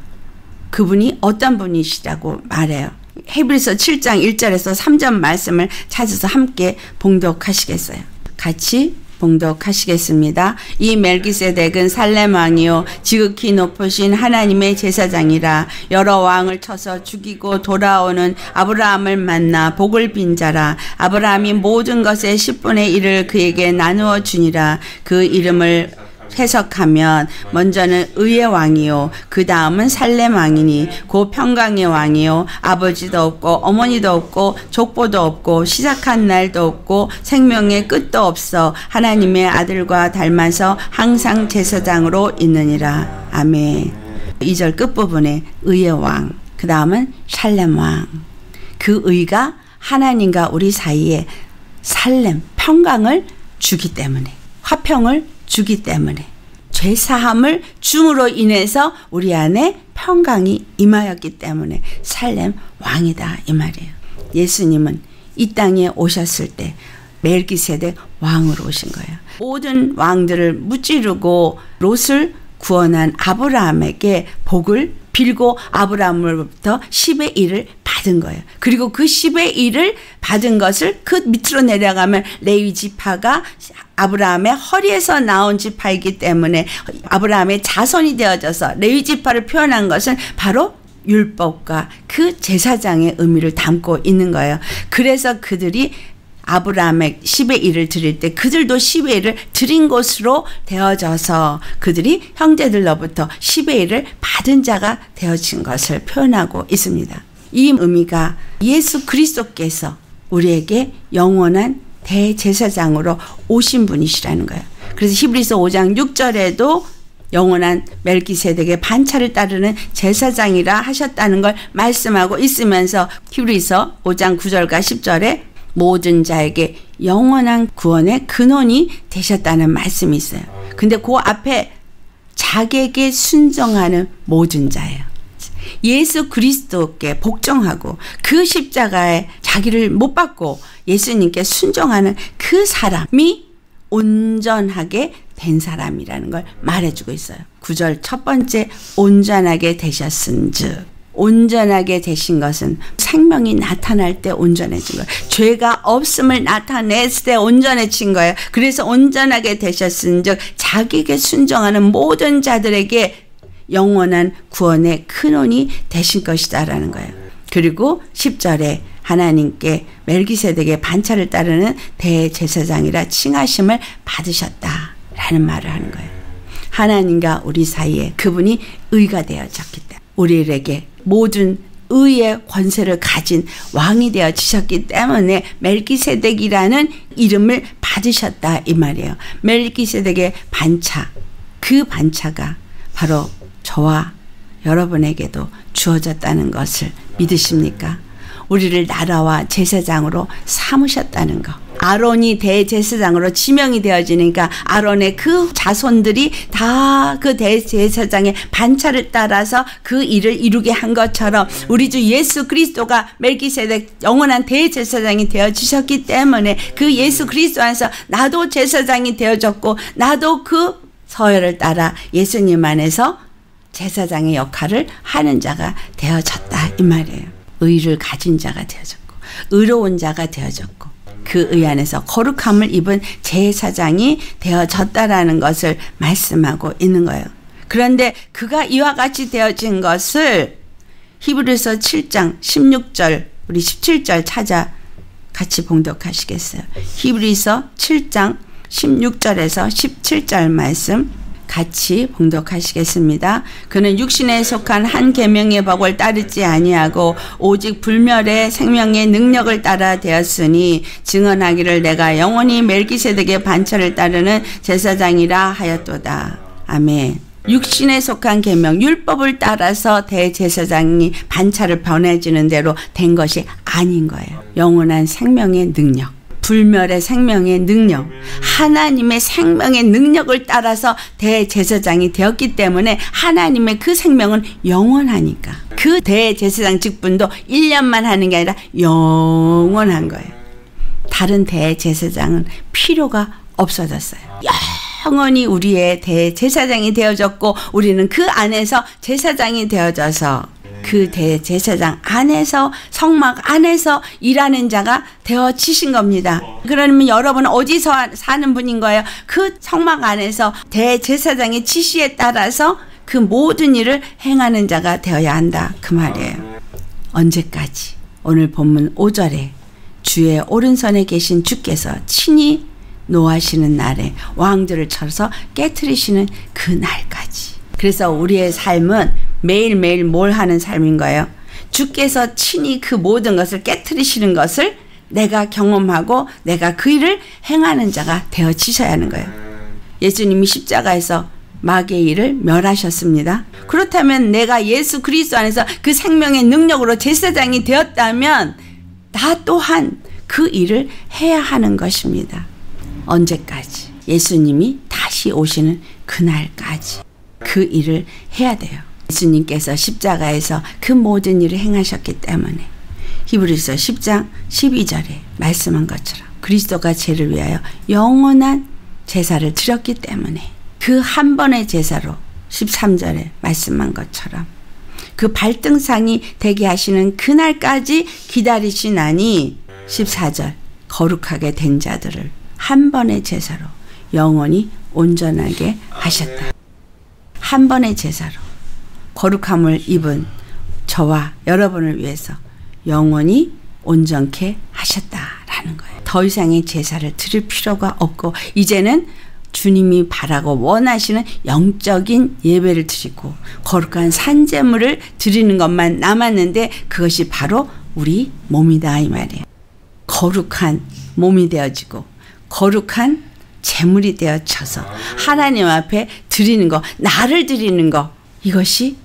그분이 어떤 분이시라고 말해요. 히브리서 7장 1절에서 3절 말씀을 찾아서 함께 봉독하시겠어요? 같이 봉독하시겠습니다. 이 멜기세덱은 살렘 왕이요 지극히 높으신 하나님의 제사장이라. 여러 왕을 쳐서 죽이고 돌아오는 아브라함을 만나 복을 빈 자라. 아브라함이 모든 것의 10분의 1을 그에게 나누어 주니라. 그 이름을 해석하면 먼저는 의의 왕이요 그 다음은 살렘 왕이니 곧 평강의 왕이요 아버지도 없고 어머니도 없고 족보도 없고 시작한 날도 없고 생명의 끝도 없어 하나님의 아들과 닮아서 항상 제사장으로 있느니라. 아멘. 2절 끝부분에 의의 왕, 그 다음은 살렘 왕. 그 의가 하나님과 우리 사이에 살렘, 평강을 주기 때문에, 화평을 주기 때문에, 죄사함을 줌으로 인해서 우리 안에 평강이 임하였기 때문에 살렘 왕이다, 이 말이에요. 예수님은 이 땅에 오셨을 때 멜기세덱 왕으로 오신 거예요. 모든 왕들을 무찌르고 롯을 구원한 아브라함에게 복을 빌고 아브라함으로부터 10의 1을 받은 거예요. 그리고 그 10의 1을 받은 것을 그 밑으로 내려가면 레위 지파가 아브라함의 허리에서 나온 지파이기 때문에 아브라함의 자손이 되어져서 레위 지파를 표현한 것은 바로 율법과 그 제사장의 의미를 담고 있는 거예요. 그래서 그들이 아브라함의 10의 1을 드릴 때 그들도 10의 1을 드린 것으로 되어져서 그들이 형제들로부터 10의 1을 받은 자가 되어진 것을 표현하고 있습니다. 이 의미가 예수 그리스도께서 우리에게 영원한 대제사장으로 오신 분이시라는 거예요. 그래서 히브리서 5장 6절에도 영원한 멜기세덱의 반차를 따르는 제사장이라 하셨다는 걸 말씀하고 있으면서 히브리서 5장 9절과 10절에 모든 자에게 영원한 구원의 근원이 되셨다는 말씀이 있어요. 근데 그 앞에 자기에게 순종하는 모든 자예요. 예수 그리스도께 복종하고 그 십자가에 자기를 못 받고 예수님께 순종하는 그 사람이 온전하게 된 사람이라는 걸 말해주고 있어요. 9절 첫 번째, 온전하게 되셨은 즉. 온전하게 되신 것은 생명이 나타날 때 온전해진 거예요. 죄가 없음을 나타냈을 때 온전해진 거예요. 그래서 온전하게 되셨은즉 자기에게 순종하는 모든 자들에게 영원한 구원의 근원이 되신 것이다 라는 거예요. 그리고 10절에 하나님께 멜기세덱의 반차를 따르는 대제사장이라 칭하심을 받으셨다 라는 말을 하는 거예요. 하나님과 우리 사이에 그분이 의가 되어졌기 때문에 우리에게 모든 의의 권세를 가진 왕이 되어지셨기 때문에 멜기세덱이라는 이름을 받으셨다, 이 말이에요. 멜기세덱의 반차, 그 반차가 바로 저와 여러분에게도 주어졌다는 것을 믿으십니까? 우리를 나라와 제사장으로 삼으셨다는 것. 아론이 대제사장으로 지명이 되어지니까 아론의 그 자손들이 다 그 대제사장의 반차를 따라서 그 일을 이루게 한 것처럼 우리 주 예수 그리스도가 멜기세덱 영원한 대제사장이 되어지셨기 때문에 그 예수 그리스도 안에서 나도 제사장이 되어졌고 나도 그 서열을 따라 예수님 안에서 제사장의 역할을 하는 자가 되어졌다, 이 말이에요. 의를 가진 자가 되어졌고 의로운 자가 되어졌고 그 의 안에서 거룩함을 입은 제사장이 되어졌다라는 것을 말씀하고 있는 거예요. 그런데 그가 이와 같이 되어진 것을 히브리서 7장 16절 우리 17절 찾아 같이 봉독하시겠어요? 히브리서 7장 16절에서 17절 말씀 같이 봉독하시겠습니다. 그는 육신에 속한 한 계명의 법을 따르지 아니하고 오직 불멸의 생명의 능력을 따라 되었으니 증언하기를 내가 영원히 멜기세덱의 반차를 따르는 제사장이라 하였도다. 아멘. 육신에 속한 계명 율법을 따라서 대제사장이 반차를 변해지는 대로 된 것이 아닌 거예요. 영원한 생명의 능력, 불멸의 생명의 능력, 하나님의 생명의 능력을 따라서 대제사장이 되었기 때문에 하나님의 그 생명은 영원하니까 그 대제사장 직분도 1년만 하는 게 아니라 영원한 거예요. 다른 대제사장은 필요가 없어졌어요. 영원히 우리의 대제사장이 되어졌고 우리는 그 안에서 제사장이 되어져서 그 대제사장 안에서 성막 안에서 일하는 자가 되어지신 겁니다. 그러면 여러분은 어디서 사는 분인 거예요? 그 성막 안에서 대제사장의 지시에 따라서 그 모든 일을 행하는 자가 되어야 한다 그 말이에요. 언제까지? 오늘 본문 5절에 주의 오른손에 계신 주께서 친히 노하시는 날에 왕들을 쳐서 깨트리시는 그 날까지. 그래서 우리의 삶은 매일매일 뭘 하는 삶인 거예요? 주께서 친히 그 모든 것을 깨트리시는 것을 내가 경험하고 내가 그 일을 행하는 자가 되어지셔야 하는 거예요. 예수님이 십자가에서 마귀의 일을 멸하셨습니다. 그렇다면 내가 예수 그리스도 안에서 그 생명의 능력으로 제사장이 되었다면 나 또한 그 일을 해야 하는 것입니다. 언제까지? 예수님이 다시 오시는 그날까지 그 일을 해야 돼요. 예수님께서 십자가에서 그 모든 일을 행하셨기 때문에 히브리서 10장 12절에 말씀한 것처럼 그리스도가 죄를 위하여 영원한 제사를 드렸기 때문에 그 한 번의 제사로 13절에 말씀한 것처럼 그 발등상이 되게 하시는 그날까지 기다리시나니 14절 거룩하게 된 자들을 한 번의 제사로 영원히 온전하게 하셨다. 한 번의 제사로 거룩함을 입은 저와 여러분을 위해서 영원히 온전케 하셨다라는 거예요. 더 이상의 제사를 드릴 필요가 없고 이제는 주님이 바라고 원하시는 영적인 예배를 드리고 거룩한 산재물을 드리는 것만 남았는데 그것이 바로 우리 몸이다 이 말이에요. 거룩한 몸이 되어지고 거룩한 재물이 되어져서 하나님 앞에 드리는 거, 나를 드리는 거, 이것이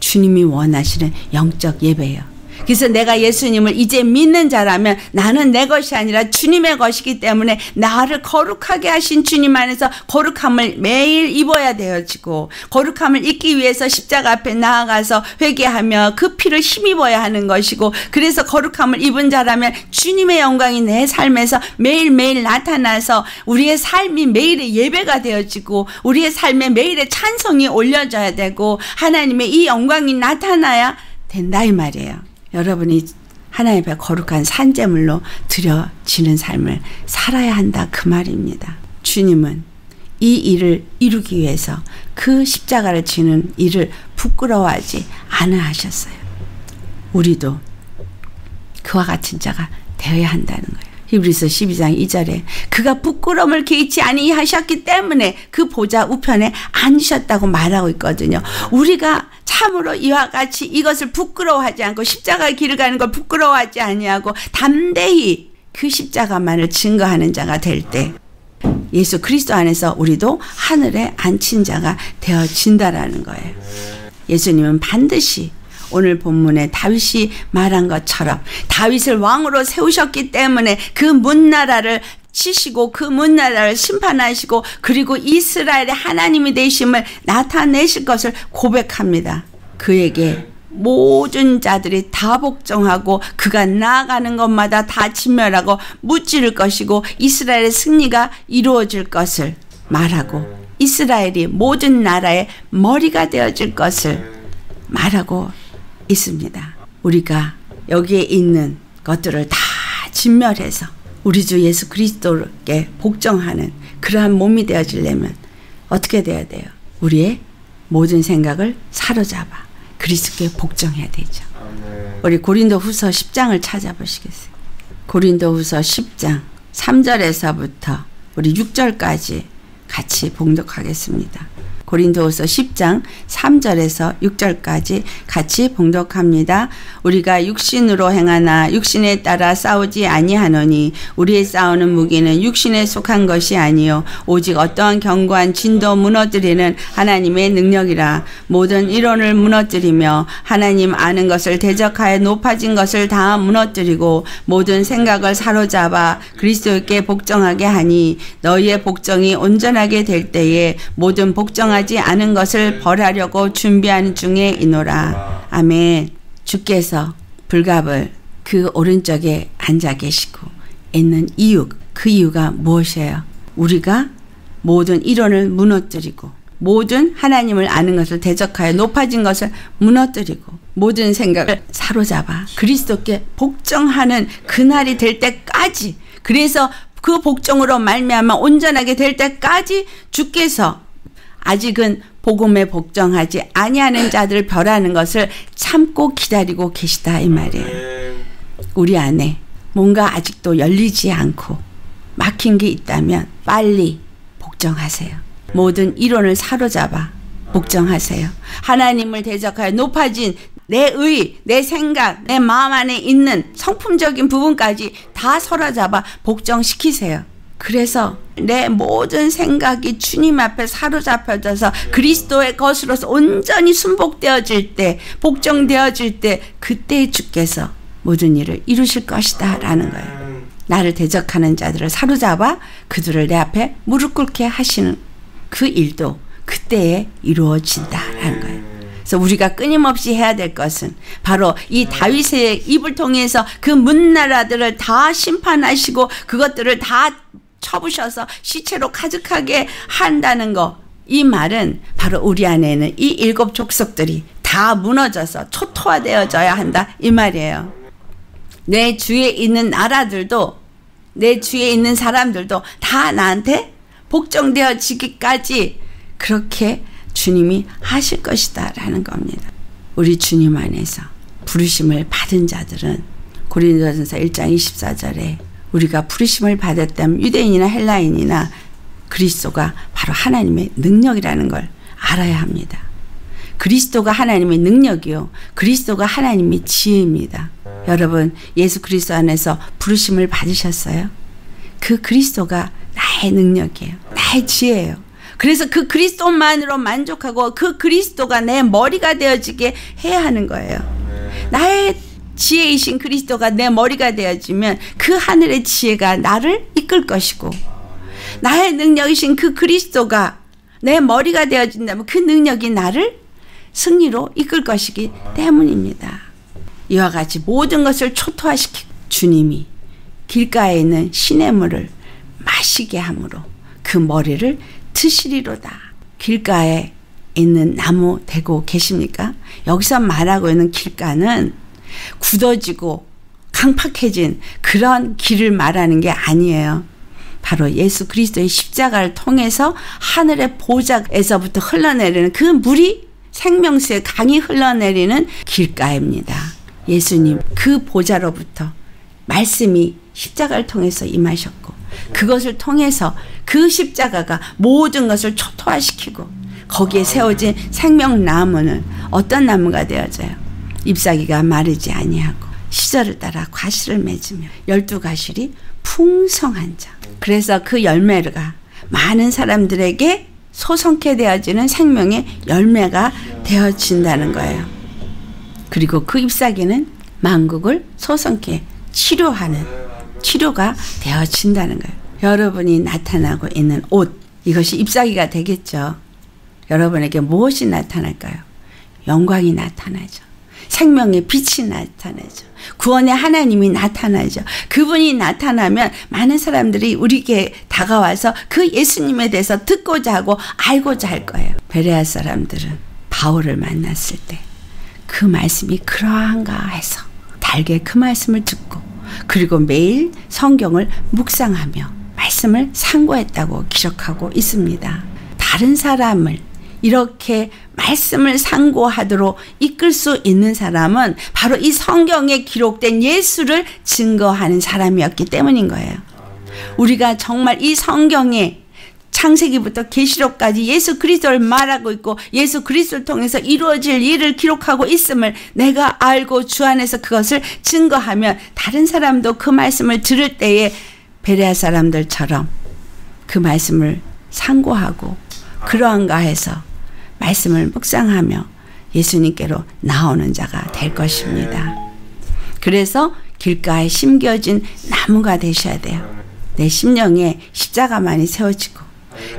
주님이 원하시는 영적 예배예요. 그래서 내가 예수님을 이제 믿는 자라면 나는 내 것이 아니라 주님의 것이기 때문에 나를 거룩하게 하신 주님 안에서 거룩함을 매일 입어야 되어지고 거룩함을 입기 위해서 십자가 앞에 나아가서 회개하며 그 피를 힘입어야 하는 것이고 그래서 거룩함을 입은 자라면 주님의 영광이 내 삶에서 매일매일 나타나서 우리의 삶이 매일의 예배가 되어지고 우리의 삶에 매일의 찬송이 올려져야 되고 하나님의 이 영광이 나타나야 된다 이 말이에요. 여러분이 하나님 앞에 거룩한 산재물로 드려지는 삶을 살아야 한다 그 말입니다. 주님은 이 일을 이루기 위해서 그 십자가를 지는 일을 부끄러워하지 않으셨어요. 우리도 그와 같은 자가 되어야 한다는 거예요. 히브리서 12장 2절에 그가 부끄러움을 개의치 아니하셨기 때문에 그 보좌 우편에 앉으셨다고 말하고 있거든요. 우리가 참으로 이와 같이 이것을 부끄러워하지 않고 십자가의 길을 가는 걸 부끄러워하지 아니하고 담대히 그 십자가만을 증거하는 자가 될 때 예수 그리스도 안에서 우리도 하늘에 앉힌 자가 되어진다라는 거예요. 예수님은 반드시 오늘 본문에 다윗이 말한 것처럼 다윗을 왕으로 세우셨기 때문에 그 문나라를 치시고 그 문나라를 심판하시고 그리고 이스라엘의 하나님이 되심을 나타내실 것을 고백합니다. 그에게 모든 자들이 다 복종하고 그가 나아가는 것마다 다 진멸하고 무찌를 것이고 이스라엘의 승리가 이루어질 것을 말하고 이스라엘이 모든 나라의 머리가 되어질 것을 말하고 있습니다. 우리가 여기에 있는 것들을 다 진멸해서 우리 주 예수 그리스도께 복종하는 그러한 몸이 되어지려면 어떻게 돼야 돼요? 우리의 모든 생각을 사로잡아 그리스도께 복종해야 되죠. 우리 고린도후서 10장을 찾아보시겠어요? 고린도후서 10장 3절에서부터 우리 6절까지 같이 봉독하겠습니다. 고린도후서 10장 3절에서 6절까지 같이 봉독합니다. 우리가 육신으로 행하나 육신에 따라 싸우지 아니하노니 우리의 싸우는 무기는 육신에 속한 것이 아니요 오직 어떠한 견고한 진도 무너뜨리는 하나님의 능력이라. 모든 이론을 무너뜨리며 하나님 아는 것을 대적하여 높아진 것을 다 무너뜨리고 모든 생각을 사로잡아 그리스도께 복종하게 하니 너희의 복종이 온전하게 될 때에 모든 복종한 하지 않은 것을 벌하려고 준비하는 중에 이노라. 아멘. 주께서 불갑을 그 오른쪽에 앉아 계시고 있는 이유, 그 이유가 무엇이에요? 우리가 모든 이론을 무너뜨리고 모든 하나님을 아는 것을 대적하여 높아진 것을 무너뜨리고 모든 생각을 사로잡아 그리스도께 복종하는 그날이 될 때까지, 그래서 그 복종으로 말미암아 온전하게 될 때까지 주께서 아직은 복음에 복종하지 아니하는 자들을 벌하는 것을 참고 기다리고 계시다 이 말이에요. 우리 안에 뭔가 아직도 열리지 않고 막힌 게 있다면 빨리 복종하세요. 모든 이론을 사로잡아 복종하세요. 하나님을 대적하여 높아진 내 의, 내 생각, 내 마음 안에 있는 성품적인 부분까지 다 사로잡아 복종시키세요. 그래서 내 모든 생각이 주님 앞에 사로잡혀져서 그리스도의 것으로서 온전히 순복되어질 때, 복종되어질 때, 그때 주께서 모든 일을 이루실 것이다 라는 거예요. 나를 대적하는 자들을 사로잡아 그들을 내 앞에 무릎 꿇게 하시는 그 일도 그때에 이루어진다 라는 거예요. 그래서 우리가 끊임없이 해야 될 것은 바로 이 다윗의 입을 통해서 그 문나라들을 다 심판하시고 그것들을 다 쳐부셔서 시체로 가득하게 한다는 거. 이 말은 바로 우리 안에는 이 7 족속들이 다 무너져서 초토화되어져야 한다 이 말이에요. 내 주위에 있는 나라들도 내 주위에 있는 사람들도 다 나한테 복종되어지기까지 그렇게 주님이 하실 것이다 라는 겁니다. 우리 주님 안에서 부르심을 받은 자들은 고린도전서 1장 24절에 우리가 부르심을 받았다면 유대인이나 헬라인이나 그리스도가 바로 하나님의 능력이라는 걸 알아야 합니다. 그리스도가 하나님의 능력이요, 그리스도가 하나님의 지혜입니다. 여러분, 예수 그리스도 안에서 부르심을 받으셨어요? 그 그리스도가 나의 능력이에요. 나의 지혜예요. 그래서 그 그리스도만으로 만족하고 그 그리스도가 내 머리가 되어지게 해야 하는 거예요. 나의 지혜이신 그리스도가 내 머리가 되어지면 그 하늘의 지혜가 나를 이끌 것이고, 나의 능력이신 그 그리스도가 내 머리가 되어진다면 그 능력이 나를 승리로 이끌 것이기 때문입니다. 이와 같이 모든 것을 초토화시키고 주님이 길가에 있는 시냇물을 마시게 함으로 그 머리를 드시리로다. 길가에 있는 나무 되고 계십니까? 여기서 말하고 있는 길가는 굳어지고 강팍해진 그런 길을 말하는 게 아니에요. 바로 예수 그리스도의 십자가를 통해서 하늘의 보좌에서부터 흘러내리는 그 물이 생명수의 강이 흘러내리는 길가입니다. 예수님 그 보좌로부터 말씀이 십자가를 통해서 임하셨고 그것을 통해서 그 십자가가 모든 것을 초토화시키고 거기에 세워진 생명나무는 어떤 나무가 되어져요? 잎사귀가 마르지 아니하고 시절을 따라 과실을 맺으며 12 과실이 풍성한 자. 그래서 그 열매가 많은 사람들에게 소성케 되어지는 생명의 열매가 되어진다는 거예요. 그리고 그 잎사귀는 만국을 소성케 치료하는 치료가 되어진다는 거예요. 여러분이 나타나고 있는 옷, 이것이 잎사귀가 되겠죠. 여러분에게 무엇이 나타날까요? 영광이 나타나죠. 생명의 빛이 나타나죠. 구원의 하나님이 나타나죠. 그분이 나타나면 많은 사람들이 우리에게 다가와서 그 예수님에 대해서 듣고자 하고 알고자 할 거예요. 베레아 사람들은 바울을 만났을 때 그 말씀이 그러한가 해서 달게 그 말씀을 듣고 그리고 매일 성경을 묵상하며 말씀을 상고했다고 기록하고 있습니다. 다른 사람을 이렇게 말씀을 상고하도록 이끌 수 있는 사람은 바로 이 성경에 기록된 예수를 증거하는 사람이었기 때문인 거예요. 우리가 정말 이 성경에 창세기부터 계시록까지 예수 그리스도를 말하고 있고 예수 그리스도를 통해서 이루어질 일을 기록하고 있음을 내가 알고 주 안에서 그것을 증거하면 다른 사람도 그 말씀을 들을 때에 베레아 사람들처럼 그 말씀을 상고하고 그러한가 해서 말씀을 묵상하며 예수님께로 나오는 자가 될 것입니다. 그래서 길가에 심겨진 나무가 되셔야 돼요. 내 심령에 십자가만이 세워지고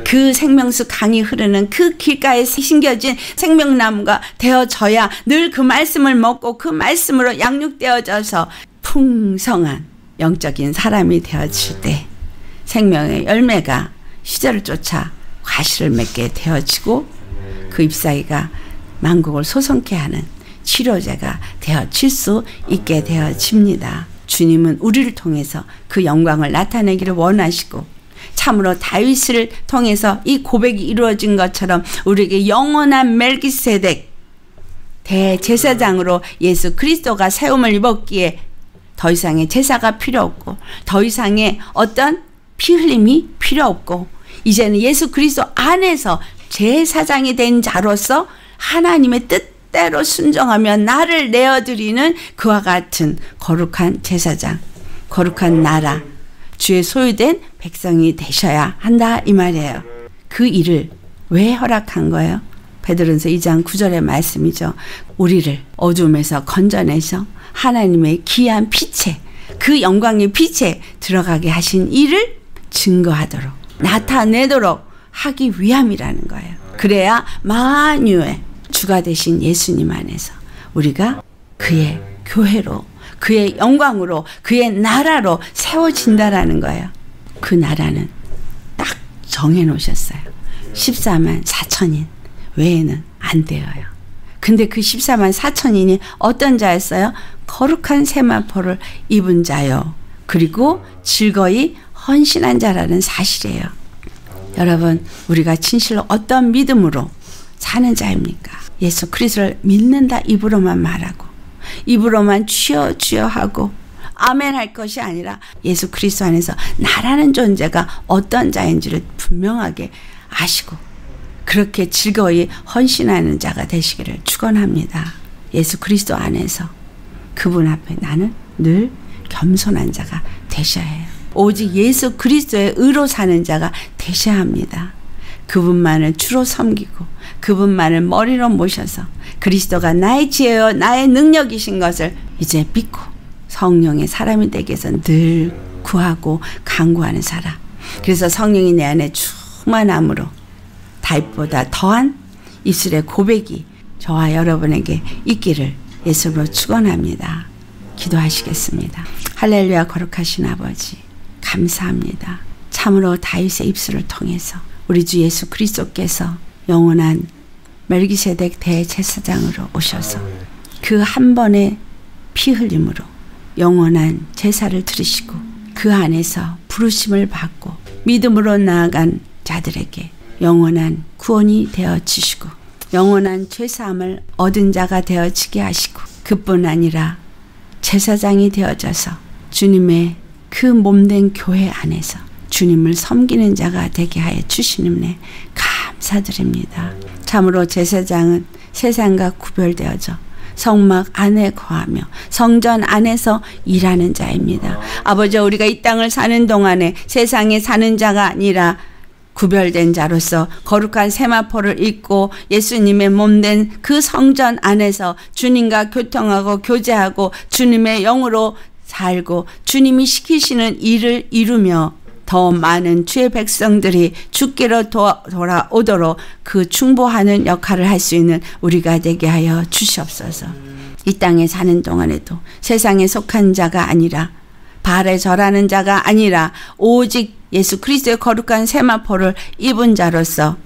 그 생명수 강이 흐르는 그 길가에 심겨진 생명나무가 되어져야 늘 그 말씀을 먹고 그 말씀으로 양육되어져서 풍성한 영적인 사람이 되어질 때 생명의 열매가 시절을 쫓아 과실을 맺게 되어지고 그 잎사귀가 만국을 소성케 하는 치료제가 되어질 수 있게 되어집니다. 주님은 우리를 통해서 그 영광을 나타내기를 원하시고 참으로 다윗을 통해서 이 고백이 이루어진 것처럼 우리에게 영원한 멜기세덱 대제사장으로 예수 그리스도가 세움을 입었기에 더 이상의 제사가 필요 없고 더 이상의 어떤 피 흘림이 필요 없고 이제는 예수 그리스도 안에서 제사장이 된 자로서 하나님의 뜻대로 순종하며 나를 내어드리는 그와 같은 거룩한 제사장, 거룩한 나라, 주의 소유된 백성이 되셔야 한다 이 말이에요. 그 일을 왜 허락한 거예요? 베드로전서 2장 9절의 말씀이죠. 우리를 어둠에서 건져내서 하나님의 귀한 빛에, 그 영광의 빛에 들어가게 하신 일을 증거하도록, 나타내도록 하기 위함이라는 거예요. 그래야 만유의 주가 되신 예수님 안에서 우리가 그의 교회로, 그의 영광으로, 그의 나라로 세워진다라는 거예요. 그 나라는 딱 정해놓으셨어요. 14만 4천인 외에는 안 되어요. 근데 그 14만 4천인이 어떤 자였어요? 거룩한 세마포를 입은 자요. 그리고 즐거이 헌신한 자라는 사실이에요. 여러분, 우리가 진실로 어떤 믿음으로 사는 자입니까? 예수 그리스도를 믿는다 입으로만 말하고 입으로만 주여 주여 하고 아멘 할 것이 아니라 예수 그리스도 안에서 나라는 존재가 어떤 자인지를 분명하게 아시고 그렇게 즐거이 헌신하는 자가 되시기를 축원합니다. 예수 그리스도 안에서 그분 앞에 나는 늘 겸손한 자가 되셔야 해요. 오직 예수 그리스도의 의로 사는 자가 되셔야 합니다. 그분만을 주로 섬기고 그분만을 머리로 모셔서 그리스도가 나의 지혜요 나의 능력이신 것을 이제 믿고 성령의 사람이 되기 위해서 늘 구하고 간구하는 사람. 그래서 성령이 내 안에 충만함으로 다윗보다 더한 입술의 고백이 저와 여러분에게 있기를 예수로 축원합니다. 기도하시겠습니다. 할렐루야. 거룩하신 아버지 감사합니다. 참으로 다윗의 입술을 통해서 우리 주 예수 그리스도께서 영원한 멜기세덱 대제사장으로 오셔서 그 한 번의 피 흘림으로 영원한 제사를 드리시고 그 안에서 부르심을 받고 믿음으로 나아간 자들에게 영원한 구원이 되어지시고 영원한 죄사함을 얻은 자가 되어지게 하시고 그뿐 아니라 제사장이 되어져서 주님의 그 몸된 교회 안에서 주님을 섬기는 자가 되게 하여 주시옵네 감사드립니다. 참으로 제사장은 세상과 구별되어져 성막 안에 거하며 성전 안에서 일하는 자입니다. 아버지, 우리가 이 땅을 사는 동안에 세상에 사는 자가 아니라 구별된 자로서 거룩한 세마포를 입고 예수님의 몸된 그 성전 안에서 주님과 교통하고 교제하고 주님의 영으로 살고 주님이 시키시는 일을 이루며 더 많은 주의 백성들이 주께로 돌아오도록 그 충보하는 역할을 할 수 있는 우리가 되게 하여 주시옵소서. 이 땅에 사는 동안에도 세상에 속한 자가 아니라 바알에 절하는 자가 아니라 오직 예수 그리스도의 거룩한 세마포를 입은 자로서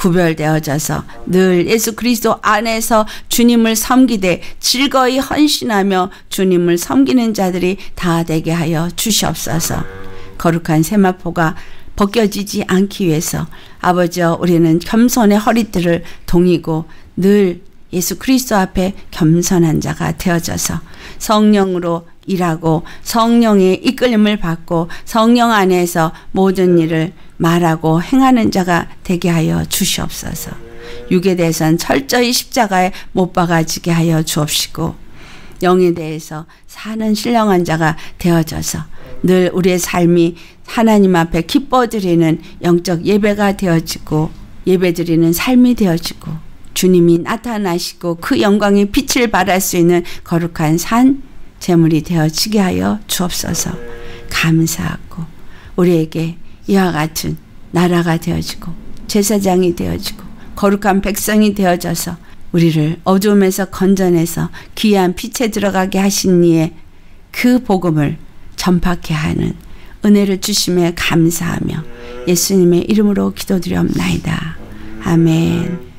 구별되어져서 늘 예수 그리스도 안에서 주님을 섬기되 즐거이 헌신하며 주님을 섬기는 자들이 다 되게 하여 주시옵소서. 거룩한 세마포가 벗겨지지 않기 위해서 아버지여, 우리는 겸손의 허리띠를 동이고 늘 예수 그리스도 앞에 겸손한 자가 되어져서 성령으로 일하고 성령의 이끌림을 받고 성령 안에서 모든 일을 말하고 행하는 자가 되게 하여 주시옵소서. 육에 대해서는 철저히 십자가에 못 박아지게 하여 주옵시고 영에 대해서 사는 신령한 자가 되어져서 늘 우리의 삶이 하나님 앞에 기뻐드리는 영적 예배가 되어지고 예배드리는 삶이 되어지고 주님이 나타나시고 그 영광의 빛을 발할 수 있는 거룩한 산 제물이 되어지게 하여 주옵소서. 감사하고 우리에게 이와 같은 나라가 되어지고 제사장이 되어지고 거룩한 백성이 되어져서 우리를 어둠에서 건져내서 귀한 빛에 들어가게 하신 이에 그 복음을 전파케 하는 은혜를 주심에 감사하며 예수님의 이름으로 기도드려옵나이다. 아멘.